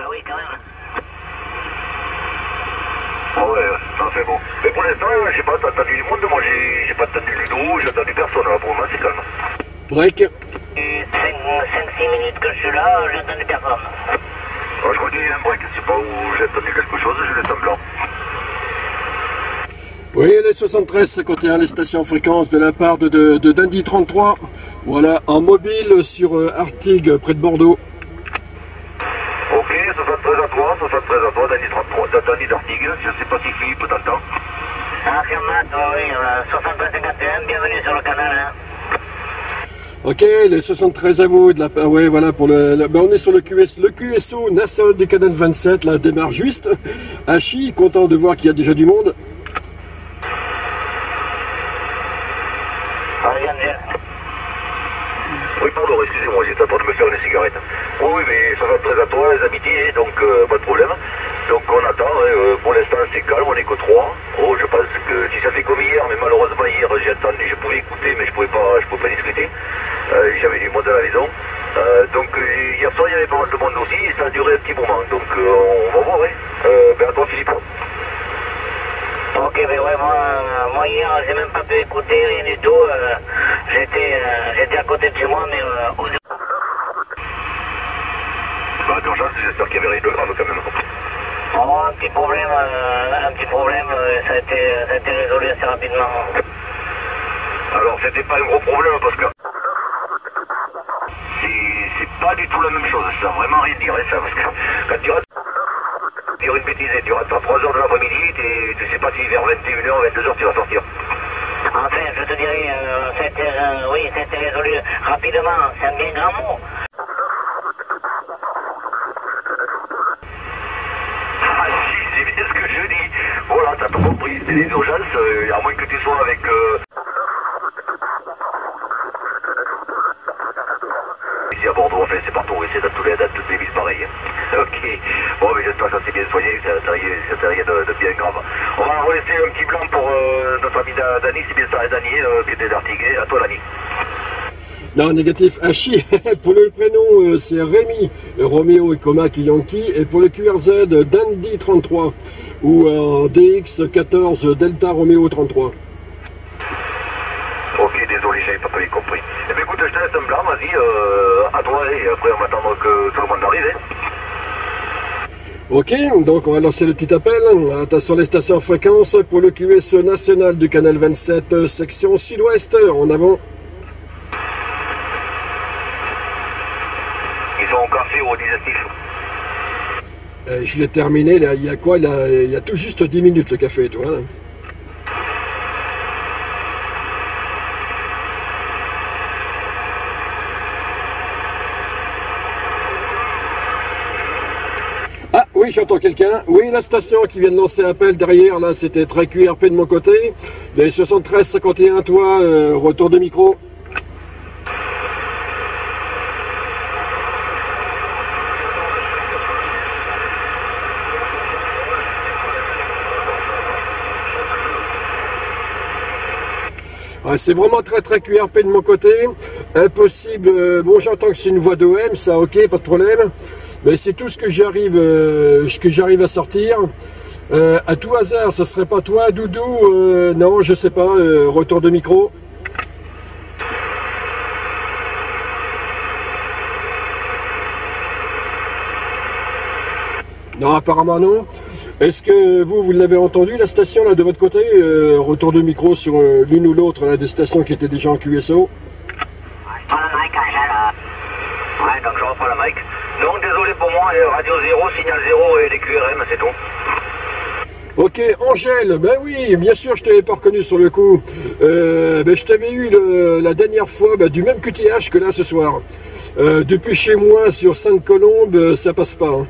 Bah oui, quand même. Ouais, ça c'est bon. Mais pour l'instant, j'ai pas attendu du monde, moi j'ai pas attendu le dos, j'ai attendu personne, là, pour moi c'est calme. Break. 5-6 minutes que je suis là, j'ai attendu personne. Je vous dis un break, c'est pas où j'ai attendu quelque chose, je l'ai semblant. Oui, les 73, ça contient les stations fréquences de la part de Dundee 33. Voilà, en mobile sur Artigues, près de Bordeaux. Ok, 73 à 3, Dundee d'Artigues, je sais pas si Philippe t'entend. Ah, oui, 73-51, bienvenue sur le canal. Ok, les 73 à vous, de la part, ouais, voilà, pour on est sur le QSO Nassau du canal 27, là, démarre juste. Hachi, content de voir qu'il y a déjà du monde. Oui, pardon, excusez-moi, j'étais en train de me faire une cigarette. Oui, mais ça va très à toi, les amitiés, donc pas de problème. Donc on attend, pour l'instant c'est calme, on n'est que 3. Oh, je pense que si ça fait comme hier, mais malheureusement hier j'ai attendu, je pouvais écouter, mais je pouvais pas discuter. J'avais du monde à la maison. Donc hier soir il y avait pas mal de monde aussi, et ça a duré un petit moment. Donc on va voir, ouais. À toi Philippe. Ok, mais ouais, moi hier, j'ai même pas pu écouter rien du tout, j'étais à côté de chez moi, mais... Bah, d'urgence, j'espère qu'il y avait rien de grave quand même. Oh, un petit problème, ça a été résolu assez rapidement. Alors, c'était pas un gros problème, parce que... C'est pas du tout la même chose, ça, vraiment rien de dire, ça, parce que... Quand tu dire une bêtise et tu rentres à 3h de l'après-midi, tu sais pas si vers 21h ou 22h tu vas sortir. Enfin, je te dirais, c'était résolu rapidement, c'est un bien grand mot. Ah si, c'est bien ce que je dis. Voilà, t'as tout compris, c'était des urgences, à moins que tu sois avec... Ici à Bordeaux, enfin c'est partout, c'est dans toutes les villes pareilles. Ok, bon mais j'espère que ça s'est bien soigné, c'est rien de bien grave. On va laisser un petit blanc pour notre ami Dani, c'est bien ça, Dani, qui était d'Artigues, à toi Dani. Non, négatif, à chier. Pour le prénom, c'est Rémy, Roméo et Comac Yankee, et pour le QRZ, Dundee 33, ou DX14 Delta Roméo 33. Ok, désolé, j'avais pas très bien compris. Eh bien écoute, je te laisse un blanc, vas-y, à toi, et après on va attendre que tout le monde arrive, hein. Ok, donc on va lancer le petit appel. Attention les stations fréquences pour le QSO national du canal 27, section sud-ouest, en avant. Ils sont au café ou au digestif? Je l'ai terminé, là, il y a quoi? Il y a tout juste 10 minutes le café, toi. Hein. Oui, j'entends quelqu'un. Oui, la station qui vient de lancer appel derrière, là, c'était très QRP de mon côté. Les 73-51, toi, retour de micro. Ah, c'est vraiment très très QRP de mon côté. Impossible. Bon, j'entends que c'est une voix d'OM, ça, ok, pas de problème. Mais c'est tout ce que j'arrive à sortir. À tout hasard, ce serait pas toi, Doudou? Non, je sais pas. Retour de micro. Non, apparemment non. Est-ce que vous l'avez entendu, la station là de votre côté? Retour de micro sur l'une ou l'autre là, des stations qui étaient déjà en QSO. Radio 0, signal 0 et les QRM, c'est tout. Ok, Angèle, ben oui, bien sûr, je t'avais pas reconnu sur le coup. Ben je t'avais eu la dernière fois du même QTH que là ce soir. Depuis chez moi sur Sainte-Colombe, ça passe pas. Hein.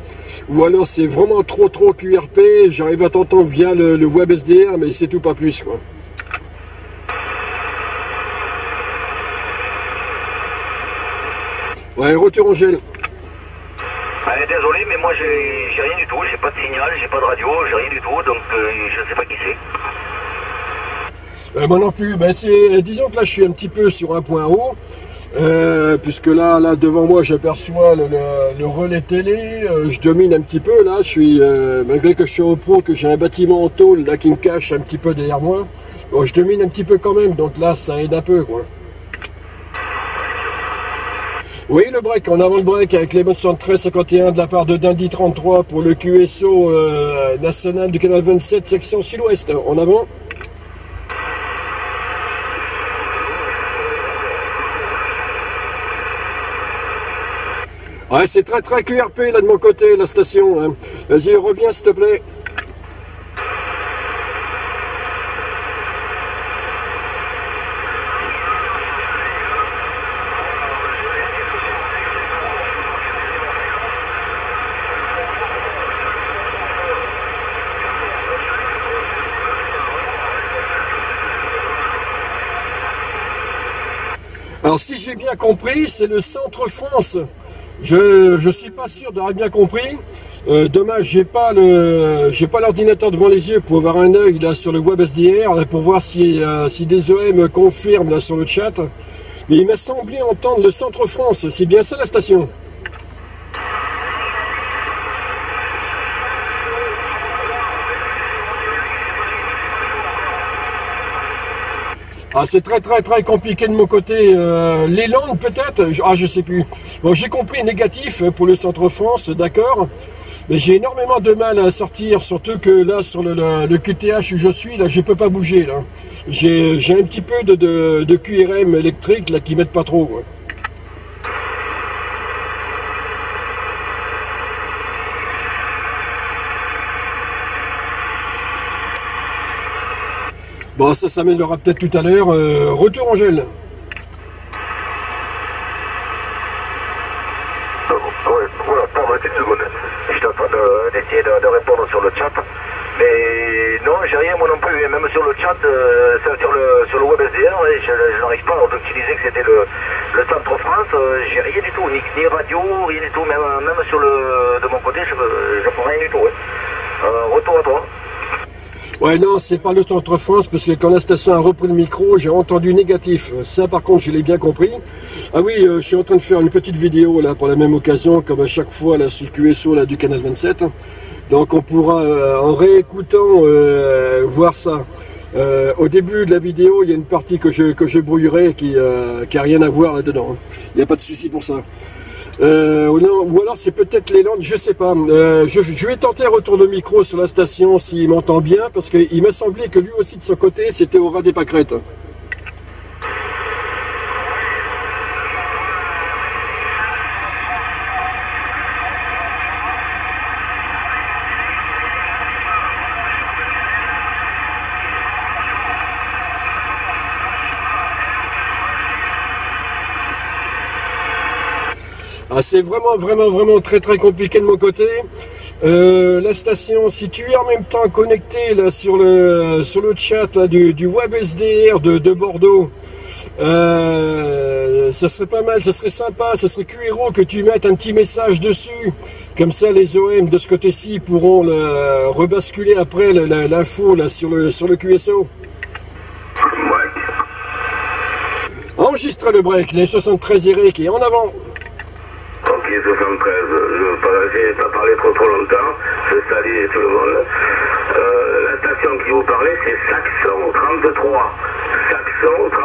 Ou alors c'est vraiment trop QRP, j'arrive à t'entendre via le WebSDR, mais c'est tout, pas plus quoi. Ouais, retour Angèle. Désolé, mais moi j'ai rien du tout, j'ai pas de signal, j'ai pas de radio, j'ai rien du tout, donc je sais pas qui c'est. Moi non plus, disons que là je suis un petit peu sur un point haut, puisque là devant moi j'aperçois le relais télé, je domine un petit peu là, je suis, malgré que je suis au pro, que j'ai un bâtiment en tôle là qui me cache un petit peu derrière moi, bon, je domine un petit peu quand même, donc là ça aide un peu quoi. Oui, le break, on a le break avec les modes 1351 de la part de Dundee 33 pour le QSO national du canal 27, section sud-ouest. En avant. Ouais, c'est très très QRP là de mon côté, la station. Hein. Vas-y, reviens s'il te plaît. Alors si j'ai bien compris, c'est le Centre France. Je ne suis pas sûr d'avoir bien compris. Dommage, j'ai pas l'ordinateur devant les yeux pour avoir un œil là sur le WebSDR là, pour voir si des OM confirment là sur le chat. Mais il m'a semblé entendre le Centre France. C'est bien ça la station? Ah, c'est très très très compliqué de mon côté, les Landes peut-être, ah je sais plus, bon j'ai compris négatif pour le Centre France, d'accord, mais j'ai énormément de mal à sortir, surtout que là sur le QTH où je suis, là je peux pas bouger là, j'ai un petit peu de QRM électrique là qui m'aide pas trop quoi. Bon, ça s'améliorera peut-être tout à l'heure. Retour Angèle. Oui, voilà, pardon, une seconde. J'étais en train d'essayer de répondre sur le chat. Mais non, j'ai rien moi non plus. Et même sur le chat, sur le WebSDR, je n'arrive pas. Donc tu disais que c'était le Centre France, j'ai rien du tout. Ni radio, rien du tout. Même sur de mon côté, je n'apprends rien du tout. Ouais. Retour à toi. Ouais, non, c'est pas le Centre France, parce que quand la station a repris le micro, j'ai entendu négatif. Ça, par contre, je l'ai bien compris. Ah oui, je suis en train de faire une petite vidéo, là, pour la même occasion, comme à chaque fois, là, sur le QSO, là, du Canal 27. Donc, on pourra, en réécoutant, voir ça. Au début de la vidéo, il y a une partie que je brouillerai, qui a rien à voir là-dedans. Il n'y a pas de souci pour ça. Ou alors c'est peut-être les Landes, je sais pas. Je vais tenter un retour de micro sur la station s'il m'entend bien, parce qu'il m'a semblé que lui aussi de son côté c'était au ras des pâquerettes. Ah, c'est vraiment très très compliqué de mon côté. La station, si tu es en même temps connecté là, sur le chat là, du WebSDR de Bordeaux, ça serait pas mal, ça serait sympa, ça serait QRO que tu mettes un petit message dessus. Comme ça les OM de ce côté-ci pourront rebasculer après l'info là sur le QSO. Enregistrez le break, les 73 EREC qui est en avant. 73, j'ai pas parlé trop longtemps, c'est saluer tout le monde. La station qui vous parlait, c'est Saxon 33. Saxon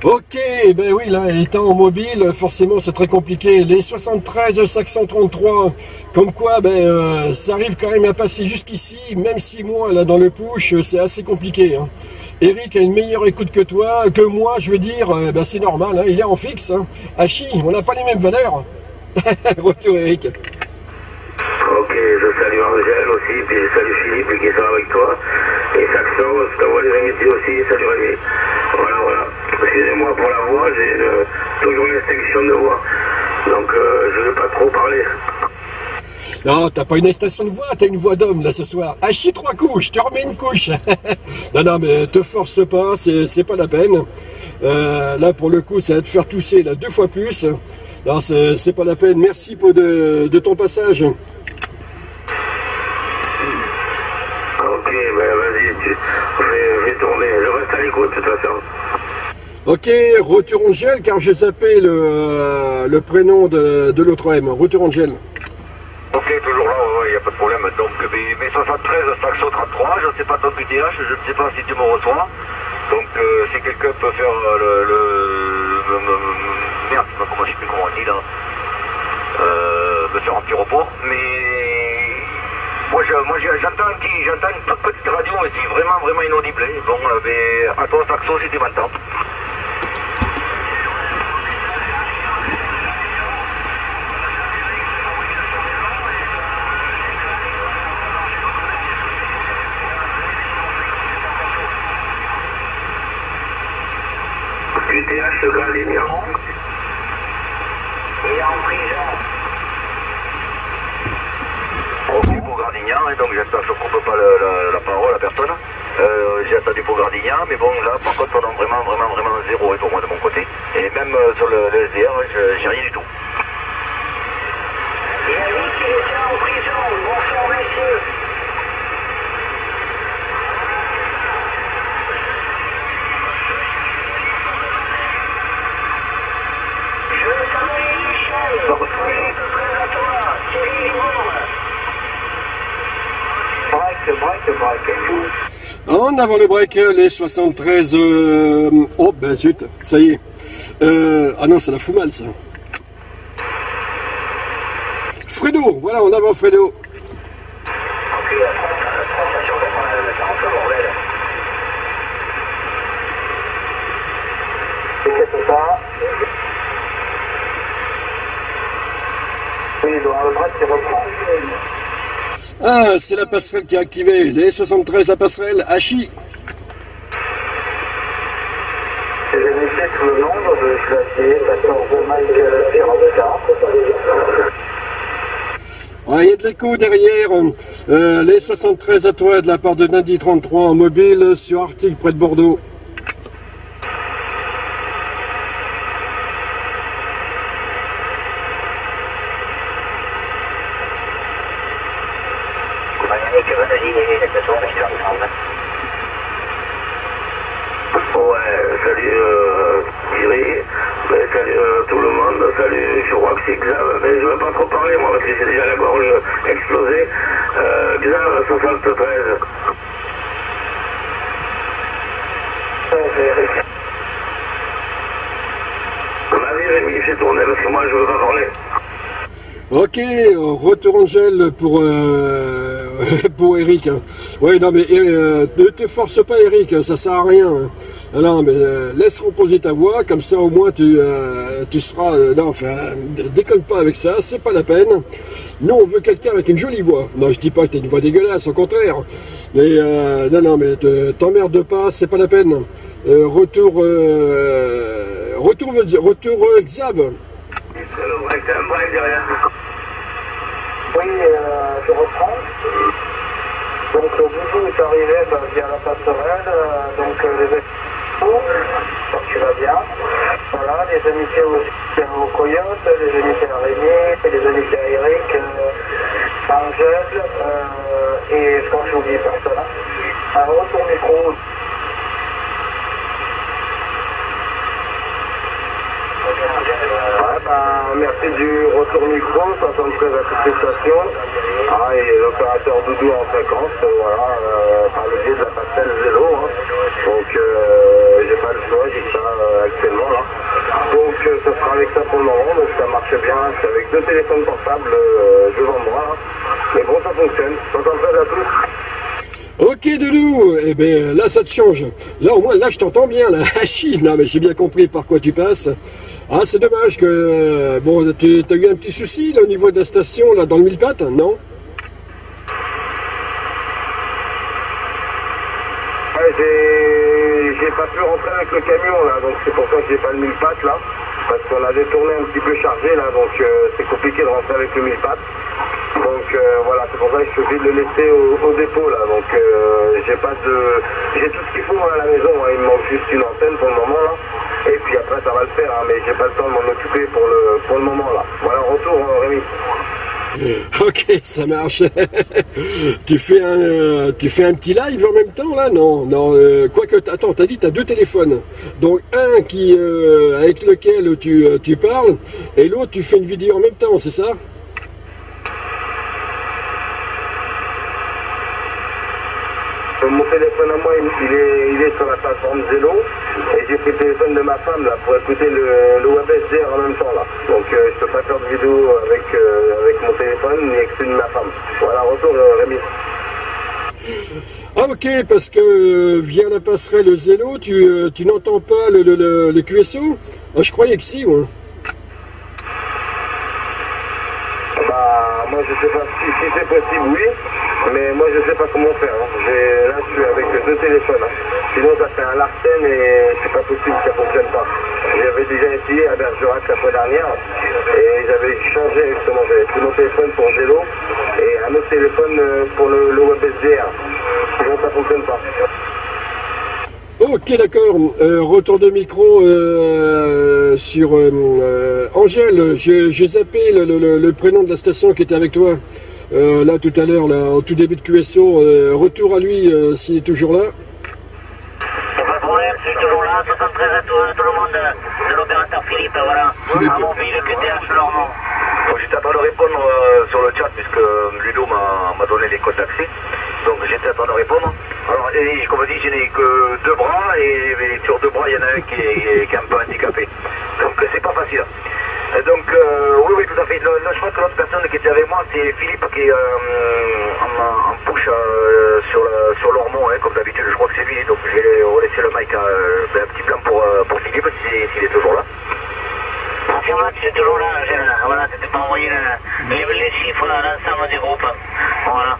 33. Ok, ben oui, là, étant mobile, forcément, c'est très compliqué. Les 73 Saxon 33, comme quoi, ben, ça arrive quand même à passer jusqu'ici, même si moi, là, dans le push, c'est assez compliqué. Hein. Eric a une meilleure écoute que toi, que moi, je veux dire, ben c'est normal, hein, il est en fixe. Hein. Hachi, on n'a pas les mêmes valeurs. Retour Eric. Ok, je salue Angèle aussi, puis je salue Philippe qui est avec toi. Et Saxon, je t'envoie les amitiés aussi, salut Rémi. Voilà. Excusez-moi pour la voix, j'ai toujours une extinction de voix. Donc je ne vais pas trop parler. Non, t'as pas une station de voix, t'as une voix d'homme là ce soir. Hachi 3 couches, tu remets une couche. non, mais te force pas, c'est pas la peine. Là pour le coup, ça va te faire tousser là 2 fois plus. Non, c'est pas la peine. Merci pour de ton passage. Ok, ben vas-y, je vais tourner. Je reste à l'écoute de toute façon. Ok, Roturangel, car j'ai zappé le prénom de l'autre M, Roturangel. Ok, toujours là, il n'y a pas de problème. Donc, B73, 533, je ne sais pas ton QTH, je ne sais pas si tu me reçois. Donc, si quelqu'un peut faire merde, comment je sais plus comment on dit là, me faire un petit repos, mais... moi j'entends une toute petite radio ici, vraiment inaudible. Bon, mais à toi Saxo si tu m'entends. UTH Gradignan. Il est en prison. Ok pour Gradignan, et donc j'espère qu'on ne peut pas la parole à personne. J'ai attendu pour Gradignan, mais bon là par contre pendant vraiment zéro et pour moi de mon côté. Et même sur le SDR, j'ai rien du tout. Il a dit qu'il était en prison, bonsoir messieurs. Je t'appelle Michel, je suis très à toi, Thierry Moore. En avant le break, les 73... Oh, ben zut, ça y est. Ah non, ça la fout mal, ça. Fredo, voilà, en avant Fredo. Ah, c'est la passerelle qui est activée, les 73, la passerelle, Hachi. Je vais vous mettre le nombre de classés, 14 Michael Perrotta. Ah, il y a de l'écho derrière, les 73 à toi de la part de Dundee 33 en mobile sur Artigues près de Bordeaux. Ok, retour Angèle pour Eric. Oui, non mais ne te force pas Eric, ça sert à rien. Non mais laisse reposer ta voix, comme ça au moins tu seras... non, enfin, déconne pas avec ça, c'est pas la peine. Nous on veut quelqu'un avec une jolie voix. Non, je dis pas que t'as une voix dégueulasse, au contraire. Mais non mais t'emmerde pas, c'est pas la peine. Retour Xav. Oui, je reprends. Donc le boulot est arrivé via la passerelle, donc les émissions, ça tu vas bien. Voilà, les amitiés aux Coyotes, les amitiés à Rémy, les amitiés à Eric, à Angèle, et je crois que j'ai oublié personne. Un retour micro. Ouais, merci du retour micro, 73 à toutes les stations. Ah, et l'opérateur Doudou en fréquence, voilà, par le biais de la passerelle Zello. Hein. Donc, j'ai pas le choix, j'ai ça actuellement là. Donc, ça sera avec ça pour le moment, donc ça marche bien. C'est avec deux téléphones portables devant moi. Hein. Mais bon, ça fonctionne. 73 à tous. Ok Doudou, eh bien là ça te change. Là au moins, là je t'entends bien, là. Non, mais j'ai bien compris par quoi tu passes. Ah, c'est dommage que... Bon, tu as eu un petit souci, là, au niveau de la station, là, dans le mille pattes, non? Ouais, j'ai pas pu rentrer avec le camion, là, donc c'est pour ça que j'ai pas le mille pattes, là. Parce qu'on avait tourné un petit peu chargé, là, donc c'est compliqué de rentrer avec le mille pattes. Donc voilà, c'est pour ça que je suis obligé de le laisser au dépôt, là. Donc j'ai pas de... J'ai tout ce qu'il faut, à la maison, hein. Il me manque juste une antenne pour le moment, là. Et puis après ça va le faire, hein, mais j'ai pas le temps de m'en occuper pour le moment là. Voilà, retour Rémi. Ok, ça marche. tu fais un petit live en même temps là? Non, non. Quoique, attends, t'as dit t'as deux téléphones. Donc un qui avec lequel tu parles et l'autre tu fais une vidéo en même temps, c'est ça? Mon téléphone à moi, il est sur la plateforme Zello et j'ai pris le téléphone de ma femme là pour écouter le WebSDR en même temps là. Donc je peux pas faire de vidéo avec mon téléphone ni avec celui de ma femme. Voilà, retour Rémi. Ah ok, parce que via la passerelle Zello, tu n'entends pas le QSO? Ah, je croyais que si, ouais. Bah moi je sais pas si c'est possible, oui. Mais moi je sais pas comment faire, hein. Là je suis avec deux téléphones, hein. Sinon ça fait un larsen et c'est pas possible, ça fonctionne pas. J'avais déjà essayé à Bergerac la fois dernière et j'avais changé justement, j'avais pris mon téléphone pour Zello et un autre téléphone pour le WebSDR, sinon ça fonctionne pas. Ok d'accord, retour de micro sur Angèle, j'ai zappé le prénom de la station qui était avec toi. Là tout à l'heure, au tout début de QSO, retour à lui s'il est toujours là. Pas de problème, je suis toujours là, 73 à tout le monde de l'opérateur Philippe, voilà. Philippe. À mon fils, le QTH Lormont. Bon, j'étais en train de répondre sur le chat puisque Ludo m'a donné les codes d'accès, donc j'étais en train de répondre. Alors, et, comme on dit, je n'ai que deux bras et sur deux bras, il y en a un qui est un peu handicapé. Donc c'est pas facile. Donc, oui, tout à fait. Là, je crois que l'autre personne qui était avec moi, c'est Philippe qui est en push sur l'Ormont, hein, comme d'habitude. Je crois que c'est lui, donc je vais relaisser le mic un petit plan pour Philippe, s'il est toujours là. C'est toujours là, voilà, tu peux envoyer les chiffres à l'ensemble du groupe. Voilà.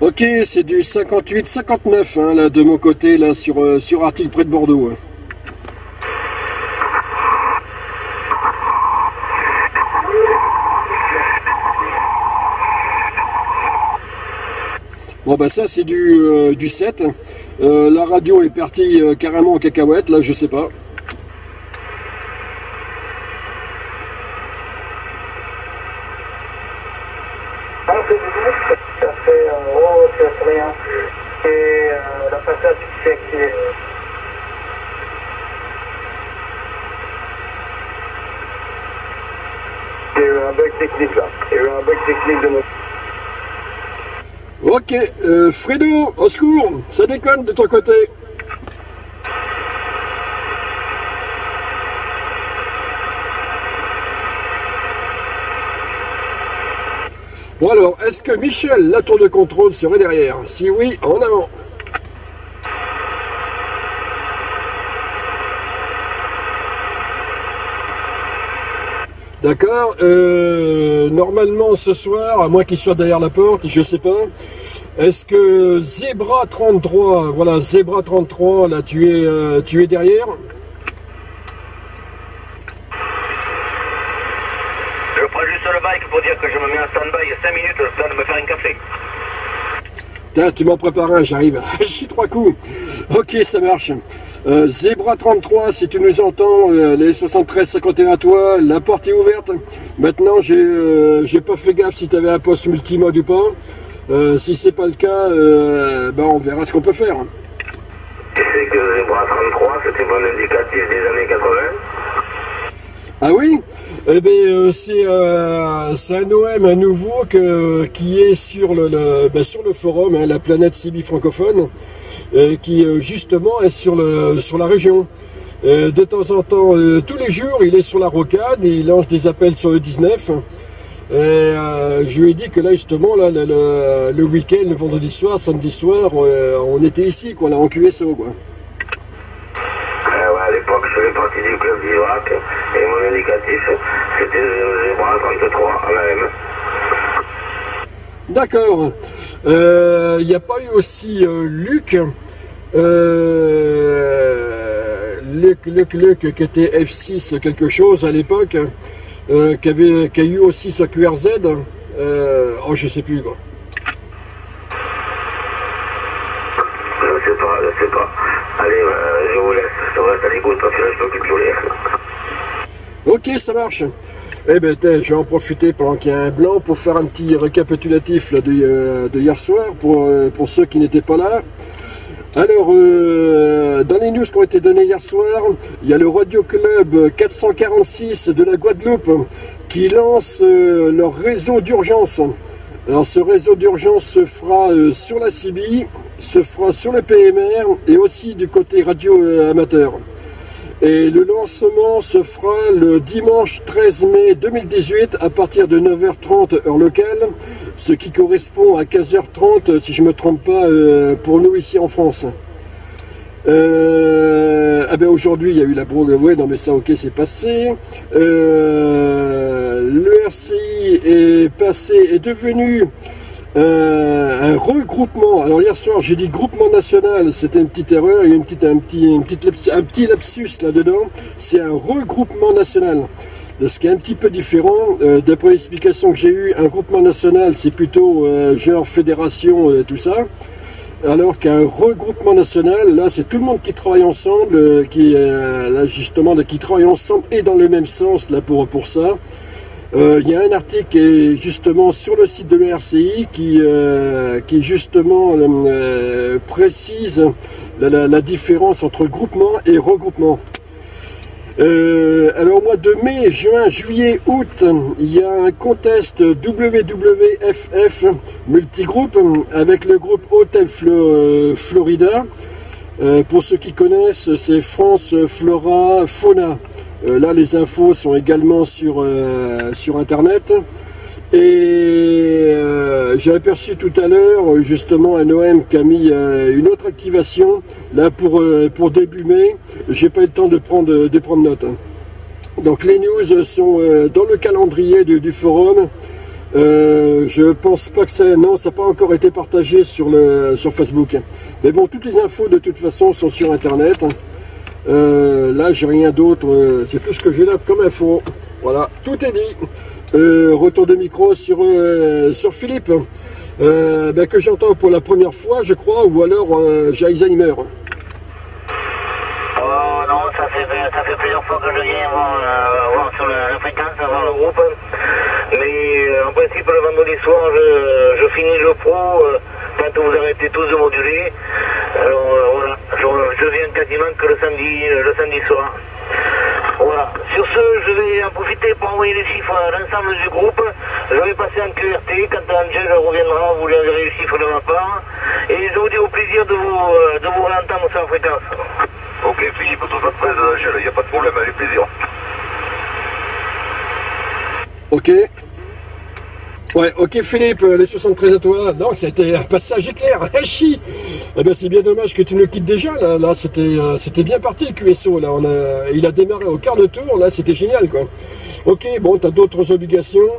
Ok, c'est du 58-59, hein, là, de mon côté, là, sur Artigues près de Bordeaux. Hein. Bon bah ça c'est du 7, la radio est partie carrément en cacahuète, là je sais pas. Ok, Fredo, au secours, ça déconne de ton côté. Bon alors, est-ce que Michel, la tour de contrôle, serait derrière? Si oui, en avant. D'accord, normalement ce soir, à moins qu'il soit derrière la porte, je sais pas. Est-ce que Zebra 33, voilà Zebra 33, là tu es derrière? Je prends juste le bike pour dire que je me mets en stand-by il y a 5 minutes, le temps de me faire un café. Tiens, tu m'en prépares un, j'arrive. J'y trois coups. Ok, ça marche. Zebra 33, si tu nous entends, les 73-51 à toi, la porte est ouverte. Maintenant, j'ai pas fait gaffe si tu avais un poste multimode ou pas. Si c'est pas le cas, bah on verra ce qu'on peut faire. Tu sais que Zebra 33, c'était mon indicatif des années 80. Ah oui? Eh bien, c'est un OM à nouveau qui est sur sur le forum, hein, la planète Cibi francophone. Qui justement est sur la région. De temps en temps, tous les jours, il est sur la rocade et il lance des appels sur le 19. Et, je lui ai dit que là, justement, là, le week-end, le vendredi soir, samedi soir, on était ici, quoi, là, en QSO. Quoi. Ouais, à l'époque, je faisais partie du club d'Irak et mon indicatif, c'était Zebra 33 en AM. D'accord. Il n'y a pas eu aussi Luc, Luc qui était F6 quelque chose à l'époque, qui a eu aussi sa QRZ, oh je sais plus quoi. Je sais pas, allez je vous laisse, je reste à l'écoute parce que là je peux plus jouer. Ok ça marche. Eh ben, j'ai en profité pendant qu'il y a un blanc pour faire un petit récapitulatif là, de hier soir pour ceux qui n'étaient pas là. Alors, dans les news qui ont été données hier soir, il y a le Radio Club 446 de la Guadeloupe qui lance leur réseau d'urgence. Alors, ce réseau d'urgence se fera sur la Cibi, se fera sur le PMR et aussi du côté radio amateur. Et le lancement se fera le dimanche 13 mai 2018 à partir de 9h30 heure locale, ce qui correspond à 15h30 si je ne me trompe pas pour nous ici en France. Ah ben aujourd'hui il y a eu la brouille, ouais, non mais ça ok c'est passé. Le RCI est devenu un regroupement. Alors hier soir j'ai dit groupement national, c'était une petite erreur, il y a un petit lapsus là-dedans, c'est un regroupement national. Ce qui est un petit peu différent, d'après l'explication que j'ai eue, un groupement national c'est plutôt genre fédération tout ça, alors qu'un regroupement national, là c'est tout le monde qui travaille ensemble, là, justement qui travaille ensemble et dans le même sens là pour ça. Y a un article qui est justement sur le site de l'ERCI qui justement précise la différence entre groupement et regroupement. Alors au mois de mai, juin, juillet, août, il y a un contest WWFF multigroupe avec le groupe Hotel Florida. Pour ceux qui connaissent, c'est France Flora Fauna. Là, les infos sont également sur Internet. Et j'ai aperçu tout à l'heure, justement, un OM qui a mis une autre activation, là, pour début mai. J'ai pas eu le temps de prendre note. Donc, les news sont dans le calendrier du forum. Je pense pas que ça... Non, ça n'a pas encore été partagé sur Facebook. Mais bon, toutes les infos, de toute façon, sont sur Internet. Là j'ai rien d'autre, c'est tout ce que j'ai là comme info. Voilà, tout est dit. Retour de micro sur Philippe, ben, que j'entends pour la première fois je crois, ou alors j'ai Alzheimer. Oh non, ça fait plusieurs fois que je viens voir sur la fréquence, voir le groupe. Mais en principe le vendredi soir je finis le pro quand vous arrêtez tous de moduler. Alors voilà, je viens quasiment que le samedi soir. Voilà. Sur ce, je vais en profiter pour envoyer les chiffres à l'ensemble du groupe. Je vais passer en QRT. Quand Angèle reviendra, vous lui enverrez les chiffres de ma part. Et je vous dis au plaisir de vous réentendre sur la fréquence. Ok, Philippe, tout ça te plaise, Angèle, il n'y a pas de problème, avec plaisir. Ok. Ouais, ok Philippe, les 73 à toi. Non, c'était un passage éclair, chi. Eh ben c'est bien dommage que tu nous quittes déjà. Là c'était bien parti le QSO. Là, il a démarré au quart de tour. Là, c'était génial quoi. Ok, bon, t'as d'autres obligations.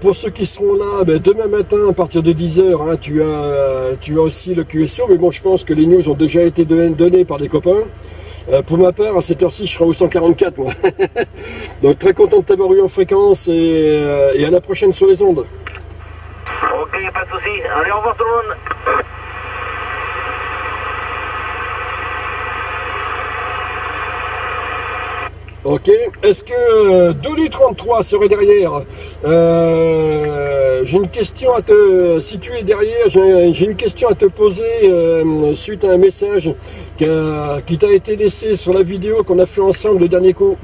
Pour ceux qui seront là, ben, demain matin à partir de 10h, hein, tu as aussi le QSO. Mais bon, je pense que les news ont déjà été données par des copains. Pour ma part, à cette heure-ci, je serai au 144, moi. Donc, très content de t'avoir eu en fréquence et à la prochaine sur les ondes. Ok, pas de soucis. Allez, au revoir tout le monde. Ok, est-ce que Dundee 33 serait derrière? J'ai une question à te... Si tu es derrière, j'ai une question à te poser suite à un message qui t'a été laissé sur la vidéo qu'on a fait ensemble le dernier coup.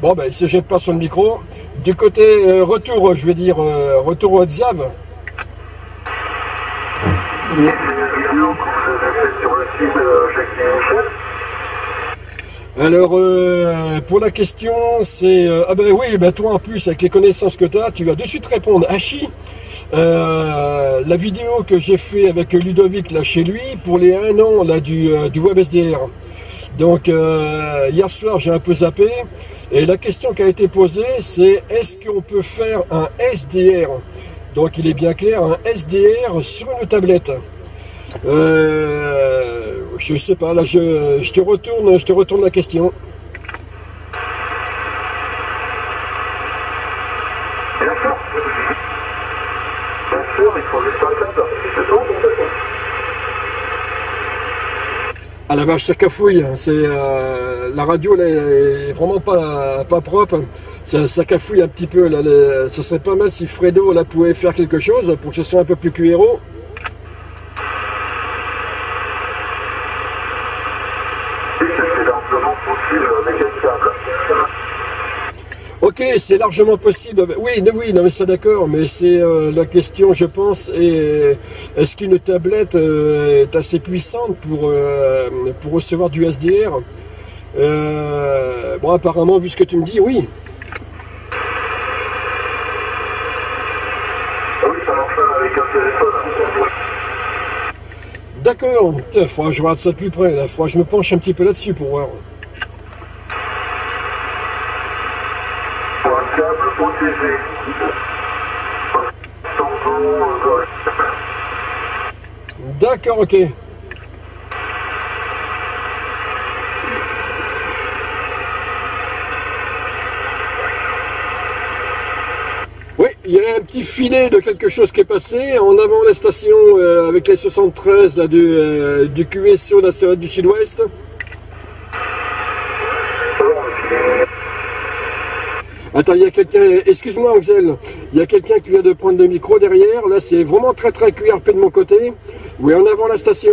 Bon, ben, il ne se jette pas sur le micro. Du côté retour, je vais dire retour au Zav. Alors, pour la question, c'est... ah ben oui, ben toi en plus, avec les connaissances que tu as, tu vas de suite répondre. Hachi, la vidéo que j'ai fait avec Ludovic, là, chez lui, pour les 1 an, là, du WebSDR. Donc, hier soir, j'ai un peu zappé, et la question qui a été posée, c'est, est-ce qu'on peut faire un SDR ? Donc il est bien clair, un SDR sur une tablette. Je sais pas, là je te retourne la question. la vache, ça cafouille. C'est, la radio n'est vraiment pas propre. Ça cafouille un petit peu. Là, ça serait pas mal si Fredo là, pouvait faire quelque chose pour que ce soit un peu plus QRO. Ok, c'est largement possible. Oui, non, mais ça d'accord, mais c'est la question, je pense, est-ce qu'une tablette est assez puissante pour recevoir du SDR? Bon, apparemment, vu ce que tu me dis, oui. Oui, ça marche avec un téléphone. D'accord, il faudra que je regarde ça de plus près, il faudra que je me penche un petit peu là-dessus pour voir. D'accord, ok. Oui, il y a un petit filet de quelque chose qui est passé. En avant la station avec les 73 là, du QSO de la Serrette du Sud-Ouest. Attends, il y a quelqu'un, excuse-moi Axel, il y a quelqu'un qui vient de prendre le micro derrière, là c'est vraiment très très QRP de mon côté. Oui, en avant la station.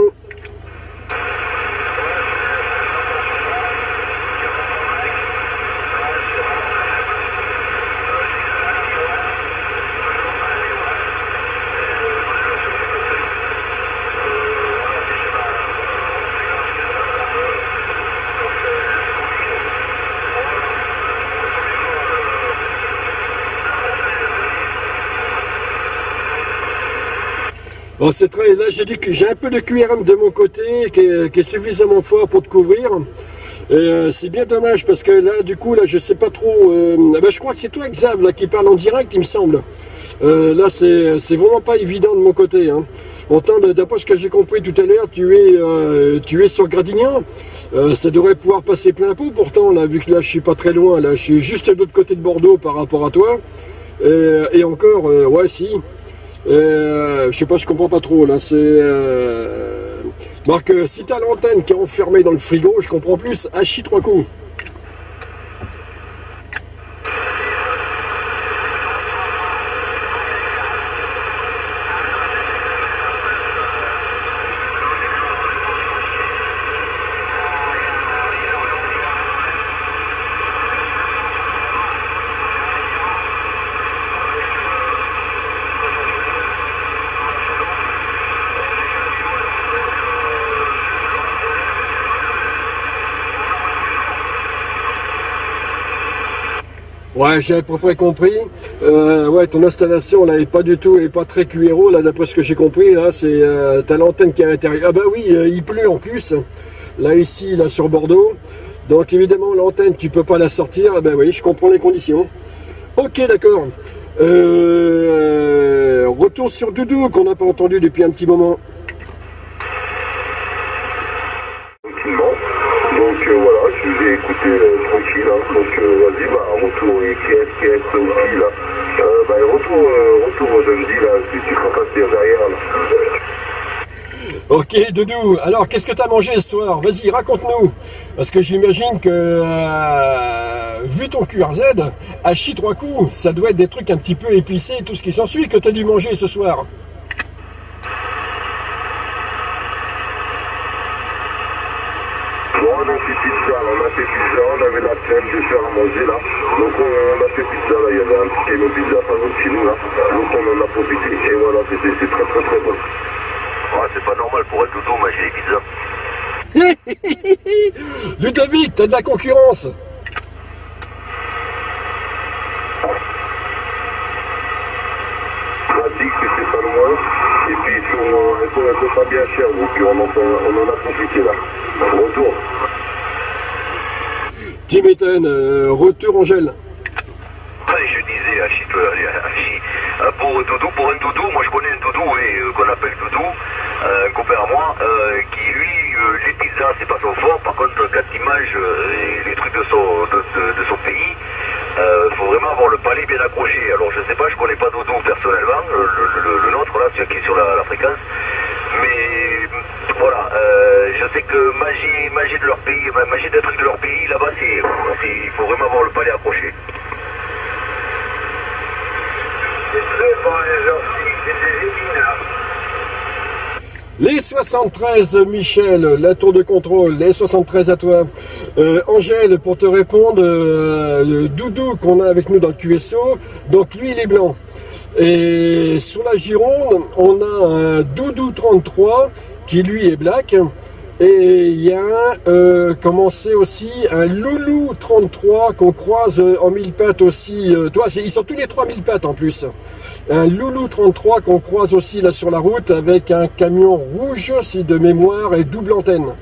Bon, c'est très, là j'ai un peu de QRM de mon côté qui est suffisamment fort pour te couvrir. Et c'est bien dommage parce que là du coup là je sais pas trop. Je crois que c'est toi Xav là, qui parle en direct il me semble. Là c'est vraiment pas évident de mon côté. Hein. D'après ce que j'ai compris tout à l'heure, tu es sur Gradignan. Ça devrait pouvoir passer plein pot pourtant là, vu que là je suis pas très loin, là je suis juste de l'autre côté de Bordeaux par rapport à toi. Et encore, ouais si. Je sais pas, je comprends pas trop là. C'est Marc, si t'as l'antenne qui est enfermée dans le frigo, je comprends plus. Hachi trois coups. Ouais, j'ai à peu près compris. Ouais, ton installation là est pas très QRO là, d'après ce que j'ai compris là. C'est t'as l'antenne qui est à l'intérieur. Ah bah oui, il pleut en plus. Là ici, là sur Bordeaux. Donc évidemment l'antenne tu peux pas la sortir. Ah bah oui, je comprends les conditions. Ok, d'accord. Retour sur Doudou qu'on n'a pas entendu depuis un petit moment. Ok, Doudou, alors qu'est-ce que tu as mangé ce soir? Vas-y, raconte-nous. Parce que j'imagine que, vu ton QRZ, à chi trois coups, ça doit être des trucs un petit peu épicés, tout ce qui s'ensuit, que tu as dû manger ce soir. Bon, non, c'est pizza, on a fait pizza, on avait la flemme de faire à manger là. Donc on a fait pizza, là, il y avait un petit kilo pizza par exemple chez nous là. Donc on en a profité et voilà, c'était très très très bon. Ah, c'est pas normal pour être doudou, moi j'ai les pizzas. Ludovic, t'as de la concurrence. Pratique, c'est pas loin. Et puis elles sont pas bien chères, donc on en a profité là. Retour. Tu m'étonnes, retour Angèle. Ouais, je disais, pour doudou, pour un doudou, moi je connais un doudou qu'on appelle doudou. Un copain à moi, qui lui, les pizzas c'est pas son fort, par contre quand il mange les trucs de son pays, faut vraiment avoir le palais bien accroché. Alors je sais pas, je connais pas Doudou personnellement, le nôtre là, celui qui est sur la fréquence, mais voilà, je sais que magie langue de leur pays, là-bas, il faut vraiment avoir le palais accroché. C'est très bon, les orties, c'est des épinards. Les 73, Michel, la tour de contrôle, les 73 à toi. Angèle, pour te répondre, le Doudou qu'on a avec nous dans le QSO, donc lui, il est blanc. Et sur la Gironde, on a un Doudou 33 qui lui est black. Et il y a un, commencé aussi, un Loulou 33 qu'on croise en mille pattes aussi. Toi, ils sont tous les 3000 pattes en plus. Un Loulou 33 qu'on croise aussi là sur la route avec un camion rouge, si de mémoire, et double antenne.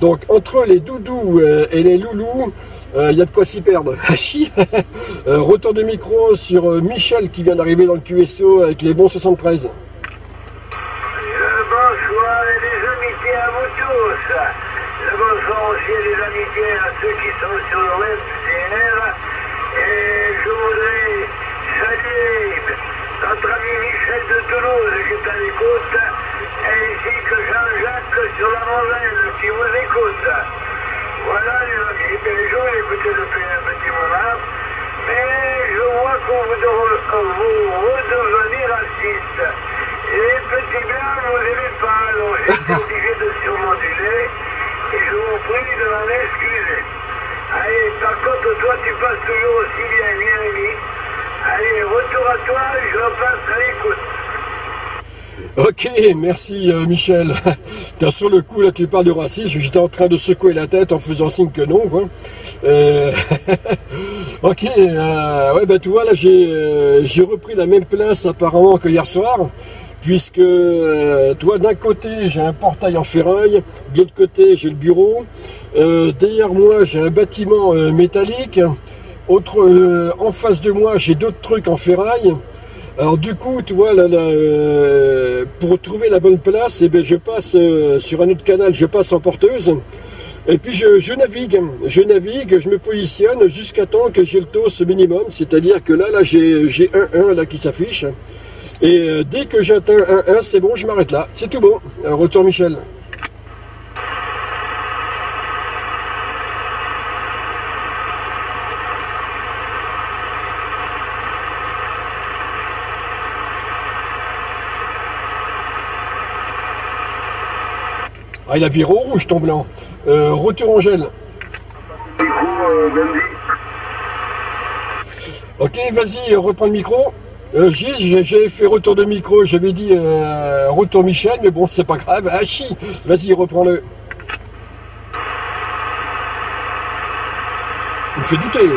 Donc entre les doudous et les loulous, il y a de quoi s'y perdre. Retour de micro sur Michel qui vient d'arriver dans le QSO avec les bons 73. Bonsoir et des amitiés à vous tous. Le bonsoir aussi et des amitiés à ceux qui sont sur le WebSDR. Et je voudrais saluer notre ami Michel de Toulouse qui est à l'écoute, ainsi que Jean-Jacques sur la Moselle qui vous écoute. Voilà les amis, je vais écouter depuis un petit moment, mais je vois qu'on vous redevenez raciste. Les petits blancs, vous n'aimez pas, alors je suis obligé de surmoduler et je vous prie de m'en excuser. Allez, par contre, toi, tu passes toujours aussi bien, bien ami. Allez, retour à toi, je repasse à l'écoute. Ok, merci Michel. Sur le coup, là, tu parles de racisme. J'étais en train de secouer la tête en faisant signe que non, quoi. Ok, ouais, ben tu vois, là, j'ai repris la même place apparemment que hier soir. Puisque, toi, d'un côté, j'ai un portail en ferraille, de l'autre côté, j'ai le bureau. Derrière moi, j'ai un bâtiment métallique. En face de moi, j'ai d'autres trucs en ferraille. Alors, du coup, tu vois, pour trouver la bonne place, eh bien, je passe sur un autre canal, je passe en porteuse. Et puis je navigue, je me positionne jusqu'à temps que j'ai le toss minimum. C'est-à-dire que là, j'ai un 1 là qui s'affiche. Et dès que j'atteins un 1, c'est bon, je m'arrête là. C'est tout bon. Retour Michel. Ah, il a viré au rouge ton blanc. Retour Angèle. Ok, vas-y, reprends le micro. J'ai fait retour de micro, j'avais dit retour Michel, mais bon, c'est pas grave. Ah, chi, vas-y, reprends-le. Il me fait douter.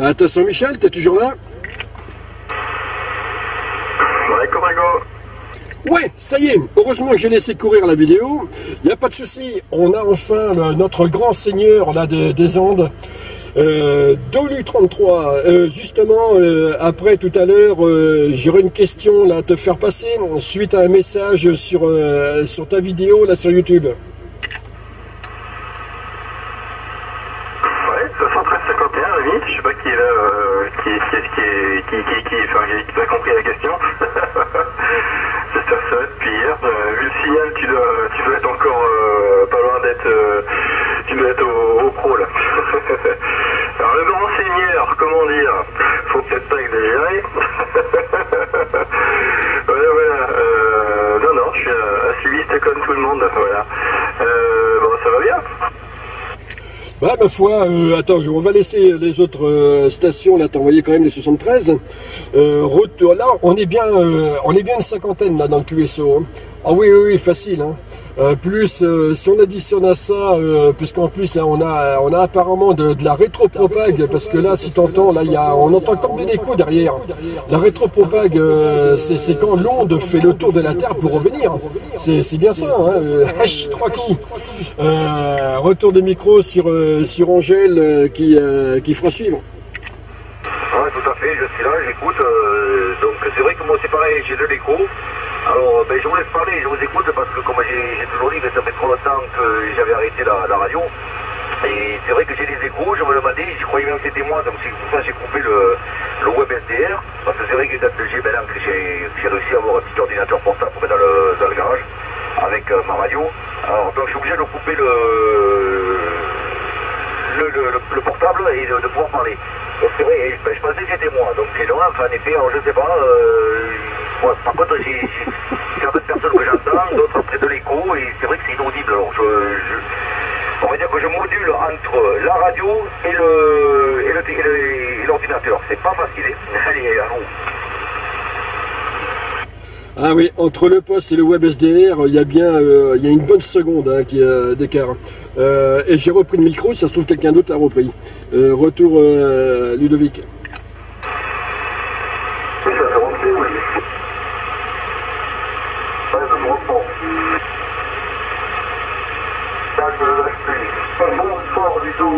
Attention Michel, t'es toujours là? Ouais, Comango. Ouais, ça y est, heureusement que j'ai laissé courir la vidéo, il n'y a pas de souci, on a enfin notre grand seigneur là, des Andes, Dolu 33, justement, après tout à l'heure, j'aurai une question là, à te faire passer, suite à un message sur ta vidéo là sur YouTube. Ouais, 7351, oui, je sais pas qui est là, qui a compris la question. Tu dois être encore pas loin d'être au pro là. Alors le grand seigneur, comment dire, faut peut-être pas exagérer. Voilà, voilà. Non, je suis un cibiste comme tout le monde, voilà. Bon, ça va bien. Bah ma foi, attends, on va laisser les autres stations, là t'envoyer quand même les 73. Retour, là on est bien une cinquantaine là dans le QSO. Hein. Ah oui, oui, oui, facile. Hein. Plus, si on additionne à ça, puisqu'en plus, là, on a apparemment de la rétropropague, parce que là, si t'entends, là, on entend comme des échos derrière. La rétropropague, c'est quand l'onde fait le tour de la Terre pour revenir. C'est bien ça, hein. Trois coups. Retour de micro sur Angèle qui fera suivre. Ouais, tout à fait, je suis là, j'écoute. Donc, c'est vrai que moi, c'est pareil, j'ai de l'écho. Alors, ben, je vous laisse parler, je vous écoute parce que, comme j'ai toujours dit, que ça fait trop longtemps que j'avais arrêté la radio. Et c'est vrai que j'ai des échos, je me le demandais, je croyais même que c'était moi, donc c'est pour ça que j'ai coupé le WebSDR. Parce que c'est vrai que j'ai réussi à avoir un petit ordinateur portable pour mettre dans le garage. avec ma radio. Alors, donc je suis obligé de couper le portable et de pouvoir parler. Donc c'est vrai, je pensais que c'était moi. Donc c'est loin, enfin, en effet, alors, je ne sais pas. Ouais, par contre, j'ai certaines personnes que j'entends, d'autres après de l'écho, et c'est vrai que c'est inaudible. Alors on va dire que je module entre la radio et l'ordinateur. C'est pas facile. Allez, allons. Ah oui, entre le poste et le WebSDR, il y a bien il y a une bonne seconde d'écart. Et j'ai repris le micro, si ça se trouve quelqu'un d'autre l'a repris. Retour Ludovic. Oui, ça a repris, oui. Ouais, je me reprends. Là, je ne lâche plus. Bonsoir Ludo,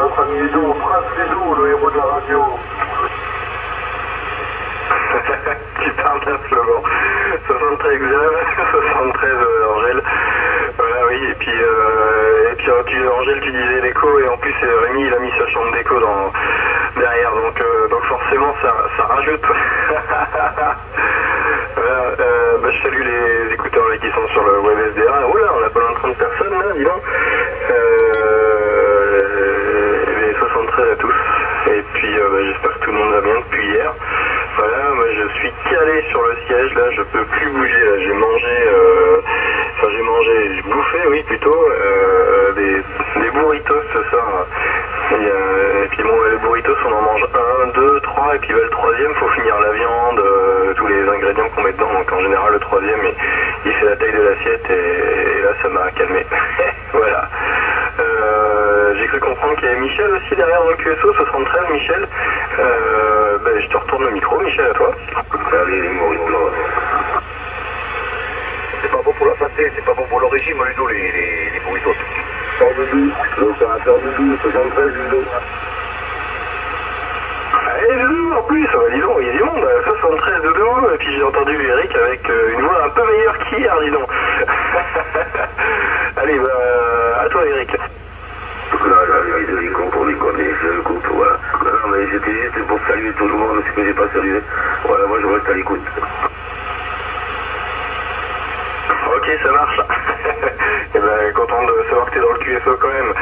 notre ami Ludo, Prince Ludo, le héros de la radio. Qui parle simplement. 73 Xav, 73 Angèle. Voilà, oui, et puis Angèle, tu disais l'écho, et en plus Rémi, il a mis sa chambre d'écho derrière, donc forcément ça rajoute. Voilà, je salue les écouteurs là, qui sont sur le WebSDR. Oh là, on a pas loin de 30 personnes, là, dis donc. Les 73 à tous. Et puis j'espère que tout le monde va bien depuis hier. Voilà, moi je suis calé sur le siège, là je peux plus bouger, là j'ai mangé, j'ai bouffé, oui plutôt, des burritos ce soir, et puis bon, les burritos on en mange un, deux, trois, et puis le troisième, faut finir la viande, tous les ingrédients qu'on met dedans, donc en général le troisième, il fait la taille de l'assiette, et là ça m'a calmé, voilà. J'ai cru comprendre qu'il y avait Michel aussi derrière dans le QSO 73, Michel. Je te retourne le micro, Michel, à toi. Allez, les moritos. C'est pas bon pour la santé, c'est pas bon pour le régime, Ludo, les moritos. Sors de doux, donc ça va faire de doux, 73, Ludo. Et Ludo, en plus, dis donc, il y a du monde, 73 de doux, et puis j'ai entendu Eric avec une voix un peu meilleure qu'hier, dis donc. Allez, à toi, Eric. Là, j'avais mis de l'écho pour déconner, c'est un couple, voilà. Non, mais c'était juste pour saluer tout le monde, ce que j'ai pas salué. Voilà, moi je reste à l'écoute. Ok, ça marche. Et ben, content de savoir que t'es dans le QSO quand même.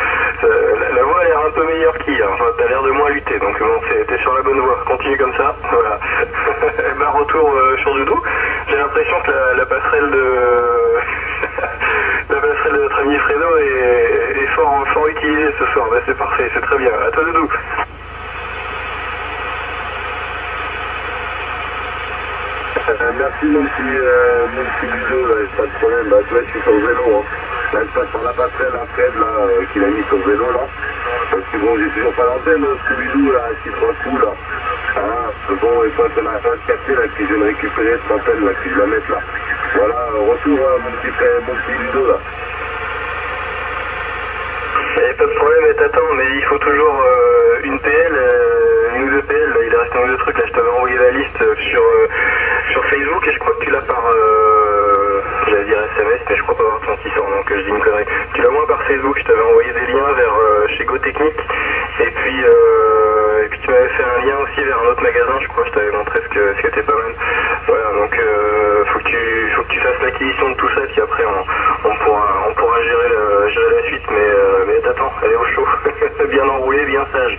La voix a l'air un peu meilleure qu'hier, enfin, t'as l'air de moins lutter, donc bon, t'es sur la bonne voie, continue comme ça, voilà. Et ben, retour sur du dos, j'ai l'impression que la passerelle de... La passerelle de notre ami Fredo est fort utilisée ce soir. Ben, c'est parfait, c'est très bien. À toi, Doudou. Merci, monsieur Guzo, pas de problème. Bah, tu vois, je suis sur le vélo. Hein. Là, je passe par la passerelle à Fred, là, qu'il a mis sur le vélo, là. Parce que bon, j'ai toujours pas l'antenne, ce Guzo, là, qui prend tout, là. Ah, bon, et toi, ça m'a pas capté, là, que je vais me récupérer cette antenne, là, que je la mette, là. Voilà, retour à mon petit Ludo là. Et pas de problème, mais t'attends, mais il faut toujours une PL, une ou deux PL, là, il reste un ou deux trucs, là je t'avais envoyé la liste sur Facebook et je crois que tu l'as par, j'allais dire SMS, mais je crois pas avoir ton 600, donc je dis une connerie. Tu l'as moins par Facebook, je t'avais envoyé des liens vers chez GoTechnique, et puis tu m'avais fait un lien aussi vers un autre magasin, je crois, je t'avais montré ce qui était pas mal. Voilà, donc faut que tu fasses l'acquisition de tout ça, puis après on pourra gérer la suite, mais t'attends, elle est au chaud, bien enroulée, bien sage.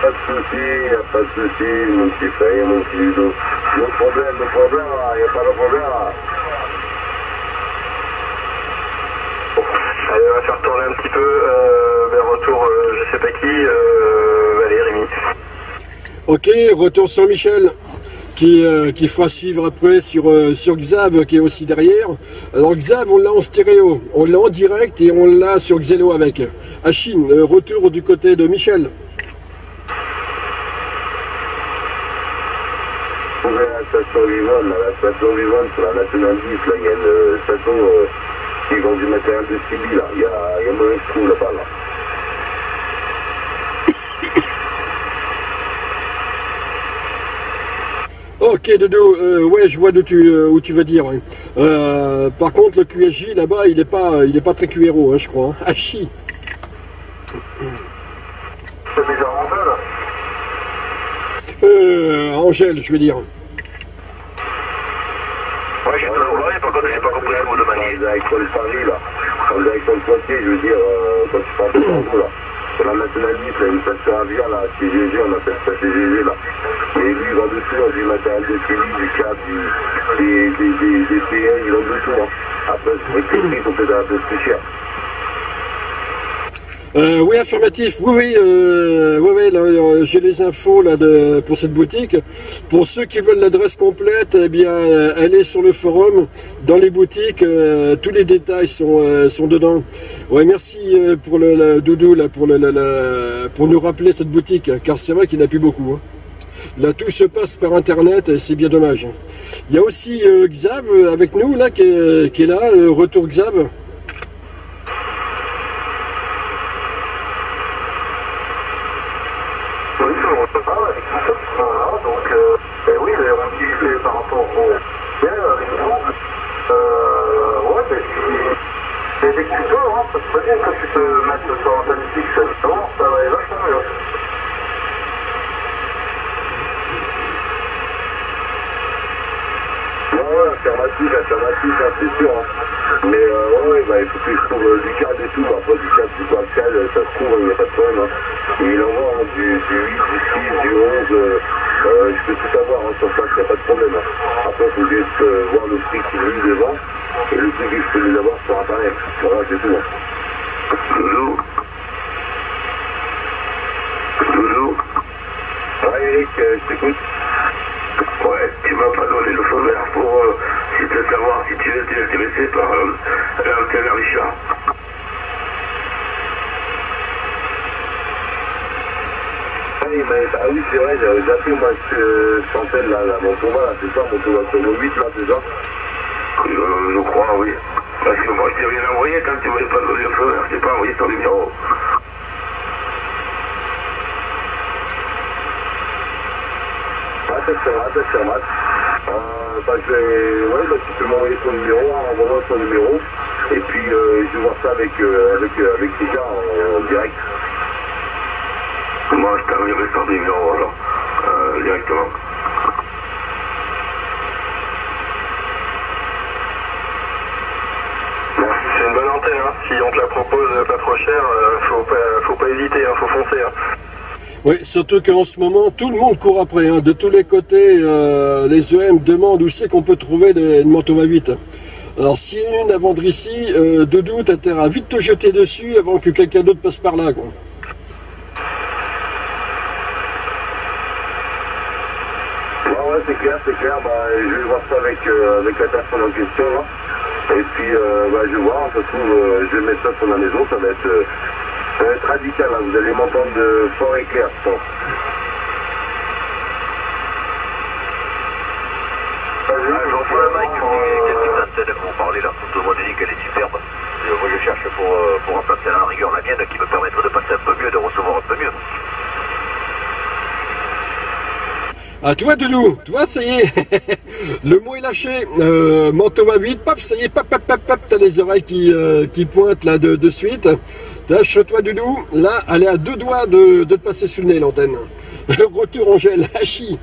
Pas de soucis, pas de soucis, mon petit frère, mon petit Ludo. Le problème, il n'y a pas de problème. Allez, on va faire tourner un petit peu, retour, je sais pas qui, allez, Rémi. Ok, retour sur Michel, qui fera suivre après sur Xav, qui est aussi derrière. Alors Xav, on l'a en stéréo, on l'a en direct et on l'a sur Zello avec. Achim, retour du côté de Michel. On est à la station Vivone, sur la nationale 10, là, il y a une station qui vend du matériel de Cibi, là, il y a un mauvais trou là-bas, là. Ok Dodo, ouais je vois où tu veux dire. Par contre le QSJ là-bas il est pas très QRO hein, je crois. Hein. Ah chi. C'est déjà Angèle, je veux dire. Oui, j'ai tout compris, par contre, j'ai pas compris ce que vous demandiez. Quand vous avez sur le Saint-Louis, là, quand vous avez sur le Poitiers, je veux dire, quand tu parles de Bordeaux, là, sur la nationaliste, là, il me passe sur un bien, là, CGG, on appelle ça CGG, là. Et lui, il va de tout, du matériel de crédit, du câble, des PN, il va de tout, hein. Après, c'est que les prix sont peut-être un peu plus chers. Oui, affirmatif. Oui, j'ai les infos là pour cette boutique. Pour ceux qui veulent l'adresse complète, eh bien, allez sur le forum, dans les boutiques, tous les détails sont dedans. Ouais, merci pour le doudou là, pour nous rappeler cette boutique, car c'est vrai qu'il n'y en a plus beaucoup. Hein. Là, tout se passe par Internet et c'est bien dommage. Il y a aussi Xav avec nous là qui est là. Retour Xav. Surtout qu'en ce moment, tout le monde court après. Hein. De tous les côtés, les EM demandent où c'est qu'on peut trouver une Mantova 8. Alors, s'il y a une à vendre ici, de doute, t'as à vite te jeter dessus avant que quelqu'un d'autre passe par là. Quoi. Ouais, ouais, c'est clair, c'est clair. Bah, je vais voir ça avec la personne en question. Là. Et puis, bah, je vais voir. Ça se trouve, je vais mettre ça sur la maison. Ça va être radical, hein. Vous allez m'entendre fort et clair, je pense. Bonjour le Mike, qu'est-ce que ça fait de vous parler là? Surtout mon musique, elle est superbe. Moi je cherche pour remplacer à la rigueur la mienne qui me permettra de passer un peu mieux, de recevoir un peu mieux. Ah tu vois Doudou, tu vois ça y est, le mot est lâché, Mantova 8, paf, ça y est, pap, t'as les oreilles qui pointent là de suite. Lâche-toi Doudou, là elle est à deux doigts de te passer sous le nez l'antenne. Retour Angèle, Hachi.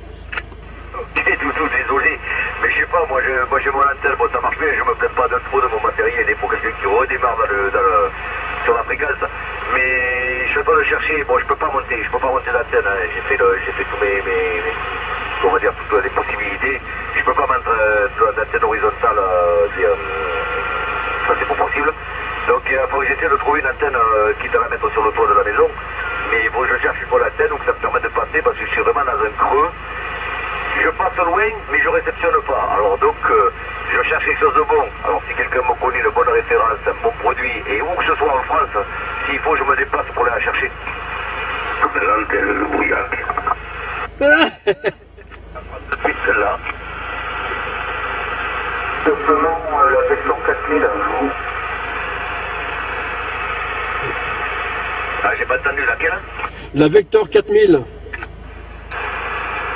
Doudou, désolé, mais je sais pas, moi j'ai mon antenne, bon ça marche bien, je me plains pas d'un trop de mon matériel, il faut quelqu'un qui redémarre sur la fréquence, mais je dois le chercher, bon je peux pas monter l'antenne, hein. j'ai fait tous mes comment dire, toutes les possibilités, je peux pas mettre l'antenne horizontale, ça c'est pas possible. Donc il faut essayer de trouver une antenne quitte à la mettre sur le toit de la maison. Mais bon, je cherche une bonne antenne où ça me permet de passer parce que je suis vraiment dans un creux. Je passe loin, mais je réceptionne pas. Alors donc, je cherche quelque chose de bon. Alors si quelqu'un me connaît une bonne référence, un bon produit, et où que ce soit en France, s'il faut, je me déplace pour aller la chercher. L'antenne, le bouillac. Celle-là. Simplement, la Vector 4000 un jour. Ah, j'ai pas entendu laquelle? La Vector 4000.